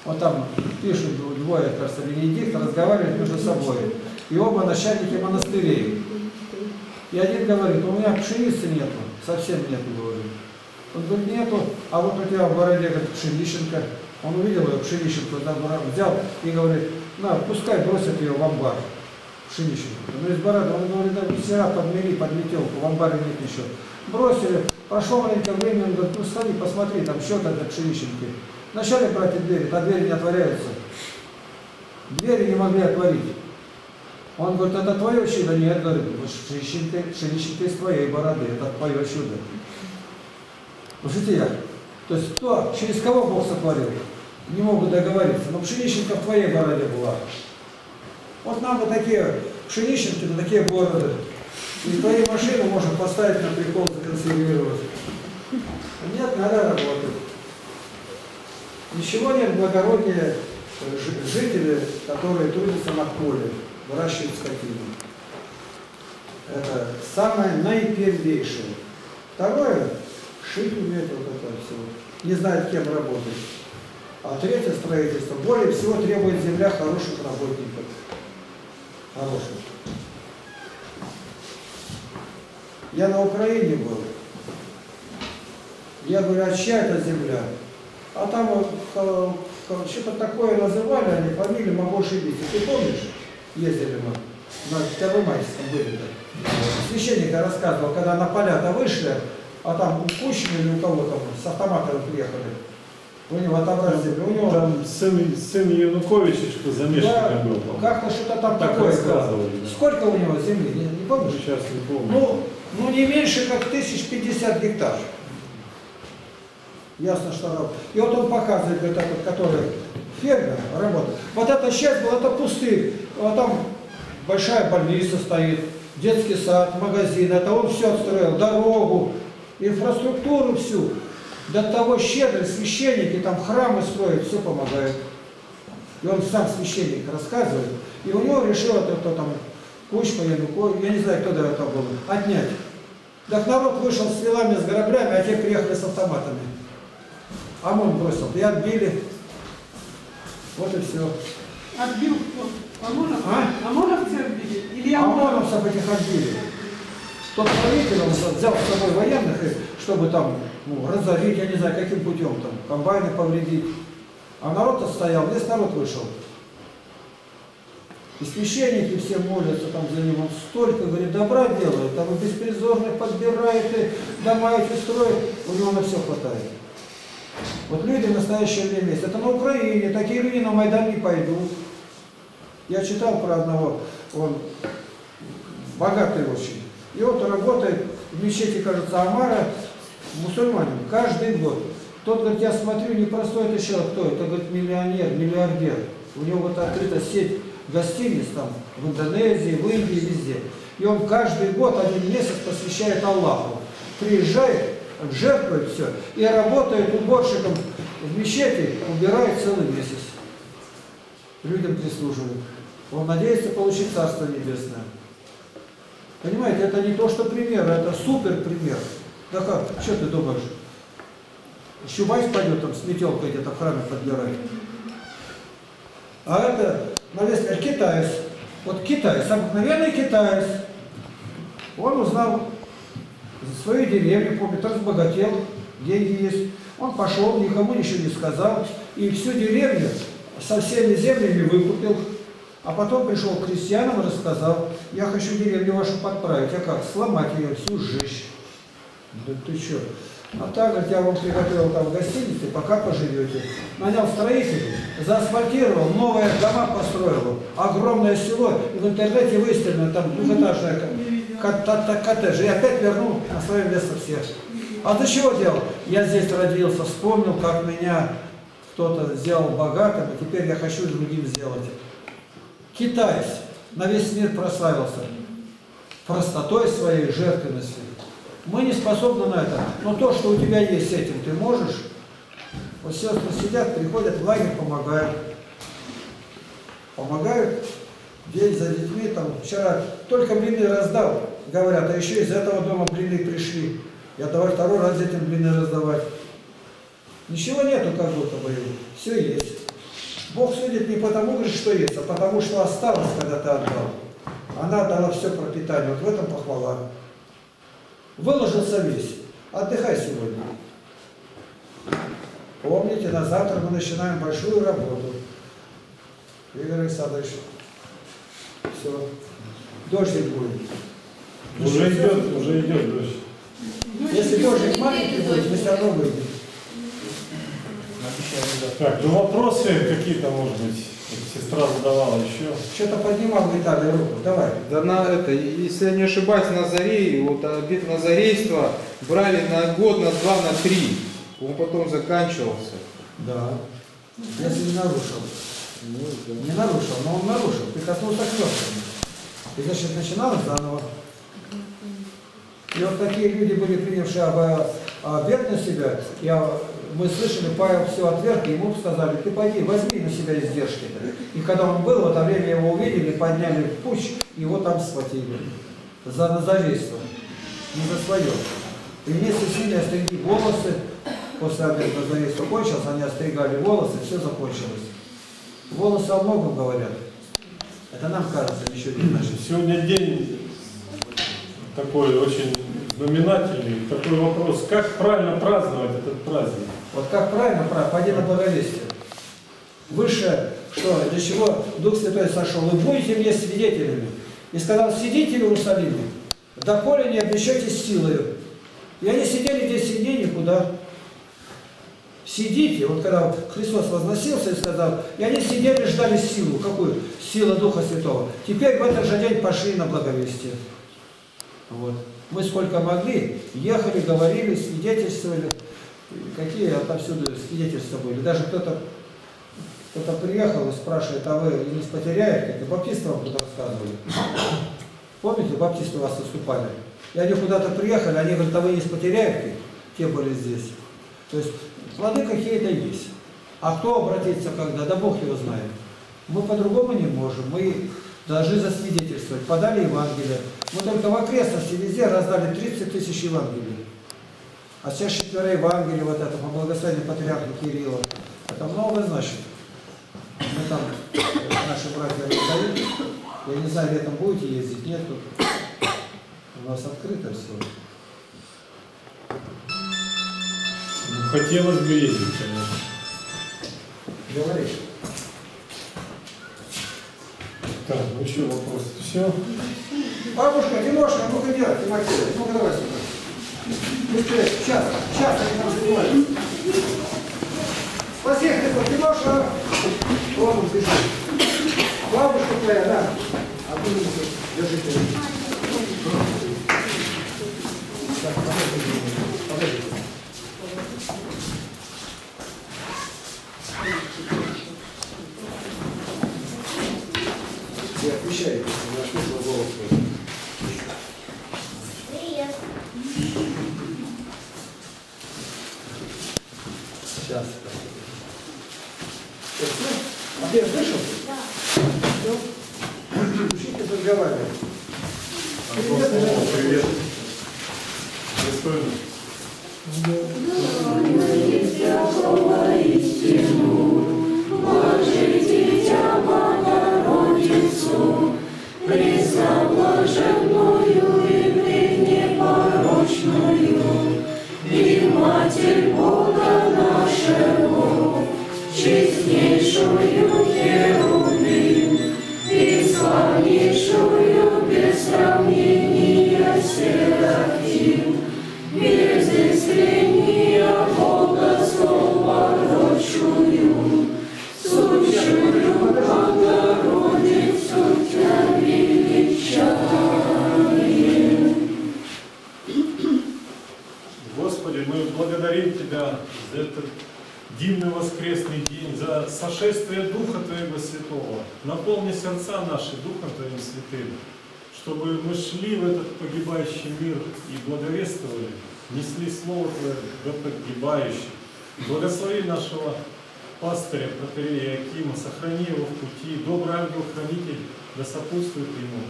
Вот там пишут двое, кажется, Венедикт, разговаривают между собой. И оба начальники монастырей. И один говорит, у меня пшеницы нету, совсем нету, говорит. Он говорит, нету, а вот у тебя в бороде, говорит, пшениченка. Он увидел ее, пшениченку, там взял и говорит, на, пускай бросят ее в амбар, пшениченку. Ну, из борода, он говорит, да, вчера подмели под метелку, в амбаре нет ничего. Бросили, прошло маленькое время, он говорит, ну, сходи, посмотри, там что тогда пшениченки. Вначале брать двери, а двери не отворяются. Двери не могли отворить. Он говорит, это твое чудо? Нет, говорит, пшениченка из твоей бороды, это твое чудо. В житиях. То есть кто, через кого Бог сотворил, не могут договориться. Но пшениченка в твоей бороде была. Вот нам бы такие пшениченки, да такие бороды. И твои машины можно поставить на прикол, законсервировать. Нет, надо работать. Ничего нет благороднее жители, которые трудятся на поле, выращивают скотину. Это самое наипервейшее. Второе, шить умеет вот это всего. Не знает, кем работать. А третье, строительство. Более всего требует земля хороших работников. Хороших. Я на Украине был. Я говорю, а чья это земля? А там вот, что-то такое называли, они фамилию, могу ошибиться. Ты помнишь, ездили мы на Первомайском были-то? Священник рассказывал, когда на поля-то вышли, а там у Кущина или у кого-то с автоматом приехали, У него отобразили, у него... Там сын Януковича что-то замешан, да, был. Как-то что-то там так такое сказывали. Да. Сколько у него земли, не помнишь? Сейчас не помню. Ну, не меньше, как 1050 гектар. Ясно, что работа. И вот он показывает, говорит, так вот, который фермер работает. Вот эта часть была, это пустырь. Вот там большая больница стоит, детский сад, магазин. Это он все отстроил, дорогу, инфраструктуру всю. До того щедрые священники, там храмы строят, все помогают. И он сам священник рассказывает. И у него решил, это кто там, Кучма, Янукович, я не знаю, кто это был, отнять. Так народ вышел с вилами, с граблями, а те приехали с автоматами. ОМОН бросил, и отбили. Вот и все. Отбил ОМОНовцев? А? ОМОНовцев отбили? Или ОМОНовцев этих отбили. Тот правитель, он взял с собой военных, чтобы там, ну, разорить, я не знаю, каким путем там, комбайны повредить. А народ-то стоял, весь народ вышел. И священники все молятся там за ним, он столько, говорит, добра делает, там и беспризорных подбирает, и дома эти строит, у него на все хватает. Вот люди в настоящее время есть. Это на Украине, такие люди на Майдан не пойдут. Я читал про одного, он богатый очень. И вот он работает в мечети, кажется, Амара, мусульманин, каждый год. Тот говорит, я смотрю, непростой это человек, кто это, говорит, миллионер, миллиардер. У него вот открыта сеть гостиниц там в Индонезии, в Индии, везде. И он каждый год один месяц посвящает Аллаху. Приезжает, жертвует все и работает уборщиком в мечети, убирает целый месяц. Людям прислуживает. Он надеется получить Царство Небесное. Понимаете, это не то, что пример, это супер пример. Да как, что ты думаешь? Щубайс пойдет там с метелкой где-то в храме подбирает. А это, наверное, китаец. Вот китаец, обыкновенный китаец. Он узнал свою деревню, помнит, разбогател, деньги есть. Он пошел, никому ничего не сказал. И всю деревню со всеми землями выкупил. А потом пришел к крестьянам и рассказал, я хочу деревню вашу подправить, а как? Сломать ее, всю сжечь. Да ты что? А так, говорит, я вам приготовил там в гостинице, пока поживете. Нанял строителей, заасфальтировал, новые дома построил, огромное село, и в интернете выставлено там двухэтажное коттедж. И опять вернул на свое место всех. А ты чего делал? Я здесь родился, вспомнил, как меня кто-то сделал богатым, и теперь я хочу другим сделать. Китаец на весь мир прославился простотой своей, жертвенностью. Мы не способны на это, но то, что у тебя есть с этим, ты можешь. Вот сестры сидят, приходят в лагерь, помогают. Помогают день за детьми, там вчера только блины раздал, говорят, а еще из этого дома блины пришли. Я давай второй раз детям блины раздавать. Ничего нету как будто бы, все есть. Бог судит не потому, говорит, что есть, а потому, что осталось, когда ты отдал. Она отдала все пропитание. Вот в этом похвала. Выложился весь. Отдыхай сегодня. Помните, на завтра мы начинаем большую работу. Игорь Александрович. Все. Дождик будет. Уже идет дождь. Если дождик маленький будет, мы все равно выйдем. Так, ну вопросы какие-то, может быть, сестра задавала еще. Что-то поднимал в Италии руку, давай. Да на это, если я не ошибаюсь, Назарей, вот обед Назарейства брали на год, на два, на три. Он потом заканчивался. Да. Если не нарушил. Нет, да. Не нарушил, но он нарушил. Прикоснулся к сердцу. И значит, начиналось заново. И вот такие люди были, принявшие обед на себя. Мы слышали, Павел все отверг, и ему сказали, ты пойди, возьми на себя издержки-то. И когда он был, в это время его увидели, подняли в пуч, его там схватили. За назарейство, не за свое. И вместе с ними остригли волосы, после обеда назарейство кончилось, они остригали волосы, все закончилось. Волосы о многом говорят. Это нам кажется, ничего не значит. Сегодня день такой очень знаменательный, такой вопрос, как правильно праздновать этот праздник? Вот как правильно, пойди на благовестие. Выше, что, для чего Дух Святой сошел. И будете мне свидетелями. И сказал, сидите в Иерусалиме, доколе не облечетесь силою. И они сидели 10 дней никуда. Сидите, вот когда Христос возносился и сказал, и они сидели, ждали силу. Какую? Силу Духа Святого. Теперь в этот же день пошли на благовестие. Вот. Мы сколько могли, ехали, говорили, свидетельствовали. Какие отовсюду свидетельства были. Даже кто-то приехал и спрашивает, а вы не потеряете? Это баптисты вам туда рассказывали. Помните, баптисты вас выступали? И они куда-то приехали, они говорят, а вы не потеряете? Те были здесь. То есть плоды какие-то есть. А кто обратится когда? Да Бог его знает. Мы по-другому не можем. Мы должны засвидетельствовать. Подали Евангелие. Мы только в окрестности везде раздали 30 тысяч Евангелий. А сейчас 4 Евангелия, вот это, по благословению Патриарха Кирилла. Это много значит. Мы там, наши братья раздают. Я не знаю, летом будете ездить, нет. Тут у нас открыто все. Хотелось бы ездить, конечно. Говоришь. Так, ну что, вопрос? Все? Бабушка, Димошка, ну-ка делай, Тимофей, ну-ка давай сюда. Быстрее, сейчас они нам занимаются. Спасибо, Димошка. Вон он бежит. Бабушка твоя, да. Одну минуту, держите. Так, подожди. Я отвечаю, я слышал голос. Привет. Сейчас. А ты слышал? Да. Все. Учитель разговаривает. Привет, привет. Достойно. Пресоблаженную и преднепорочную, и Матерь Бога нашего, честнейшую Херувим, и славнейшую без сравнения Серафим, без изрения Бога словорочую, сущую Богородицу Тя величаем. Господи, мы благодарим Тебя за этот дивный воскресный день, за сошествие Духа Твоего Святого. Наполни сердца наши Духом Твоим Святым, чтобы мы шли в этот погибающий мир и благовествовали, несли слово Твое до погибающих. Благослови нашего пастыря, протоиерея Акима, сохрани его в пути, добрый ангел-хранитель да сопутствует ему.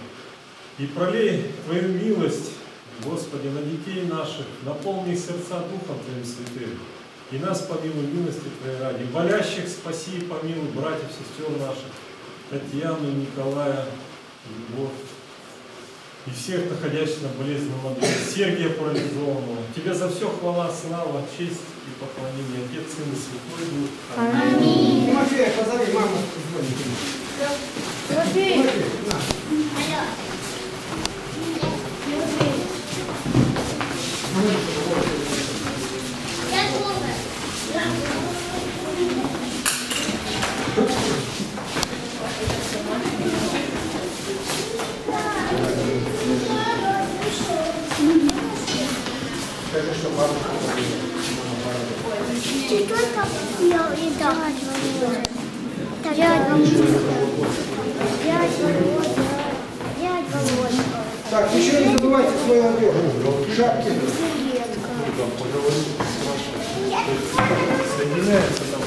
И пролей Твою милость, Господи, на детей наших, наполни их сердца Духом Твоим Святым, и нас помилуй милости Твоей ради. Болящих спаси и помилуй братьев, сестер наших, Татьяну, Николая, Любовь. И всех находящихся на болезненном лагере, Сергия парализованного. Тебе за все хвала, слава, честь и поклонение. Отец, Сын и Святой Дух. Аминь. Тимофей, позови маму. Тимофей. Скажи, что бабушка не только я и так, еще не забывайте свою одежду. Шапки. Соединяется там.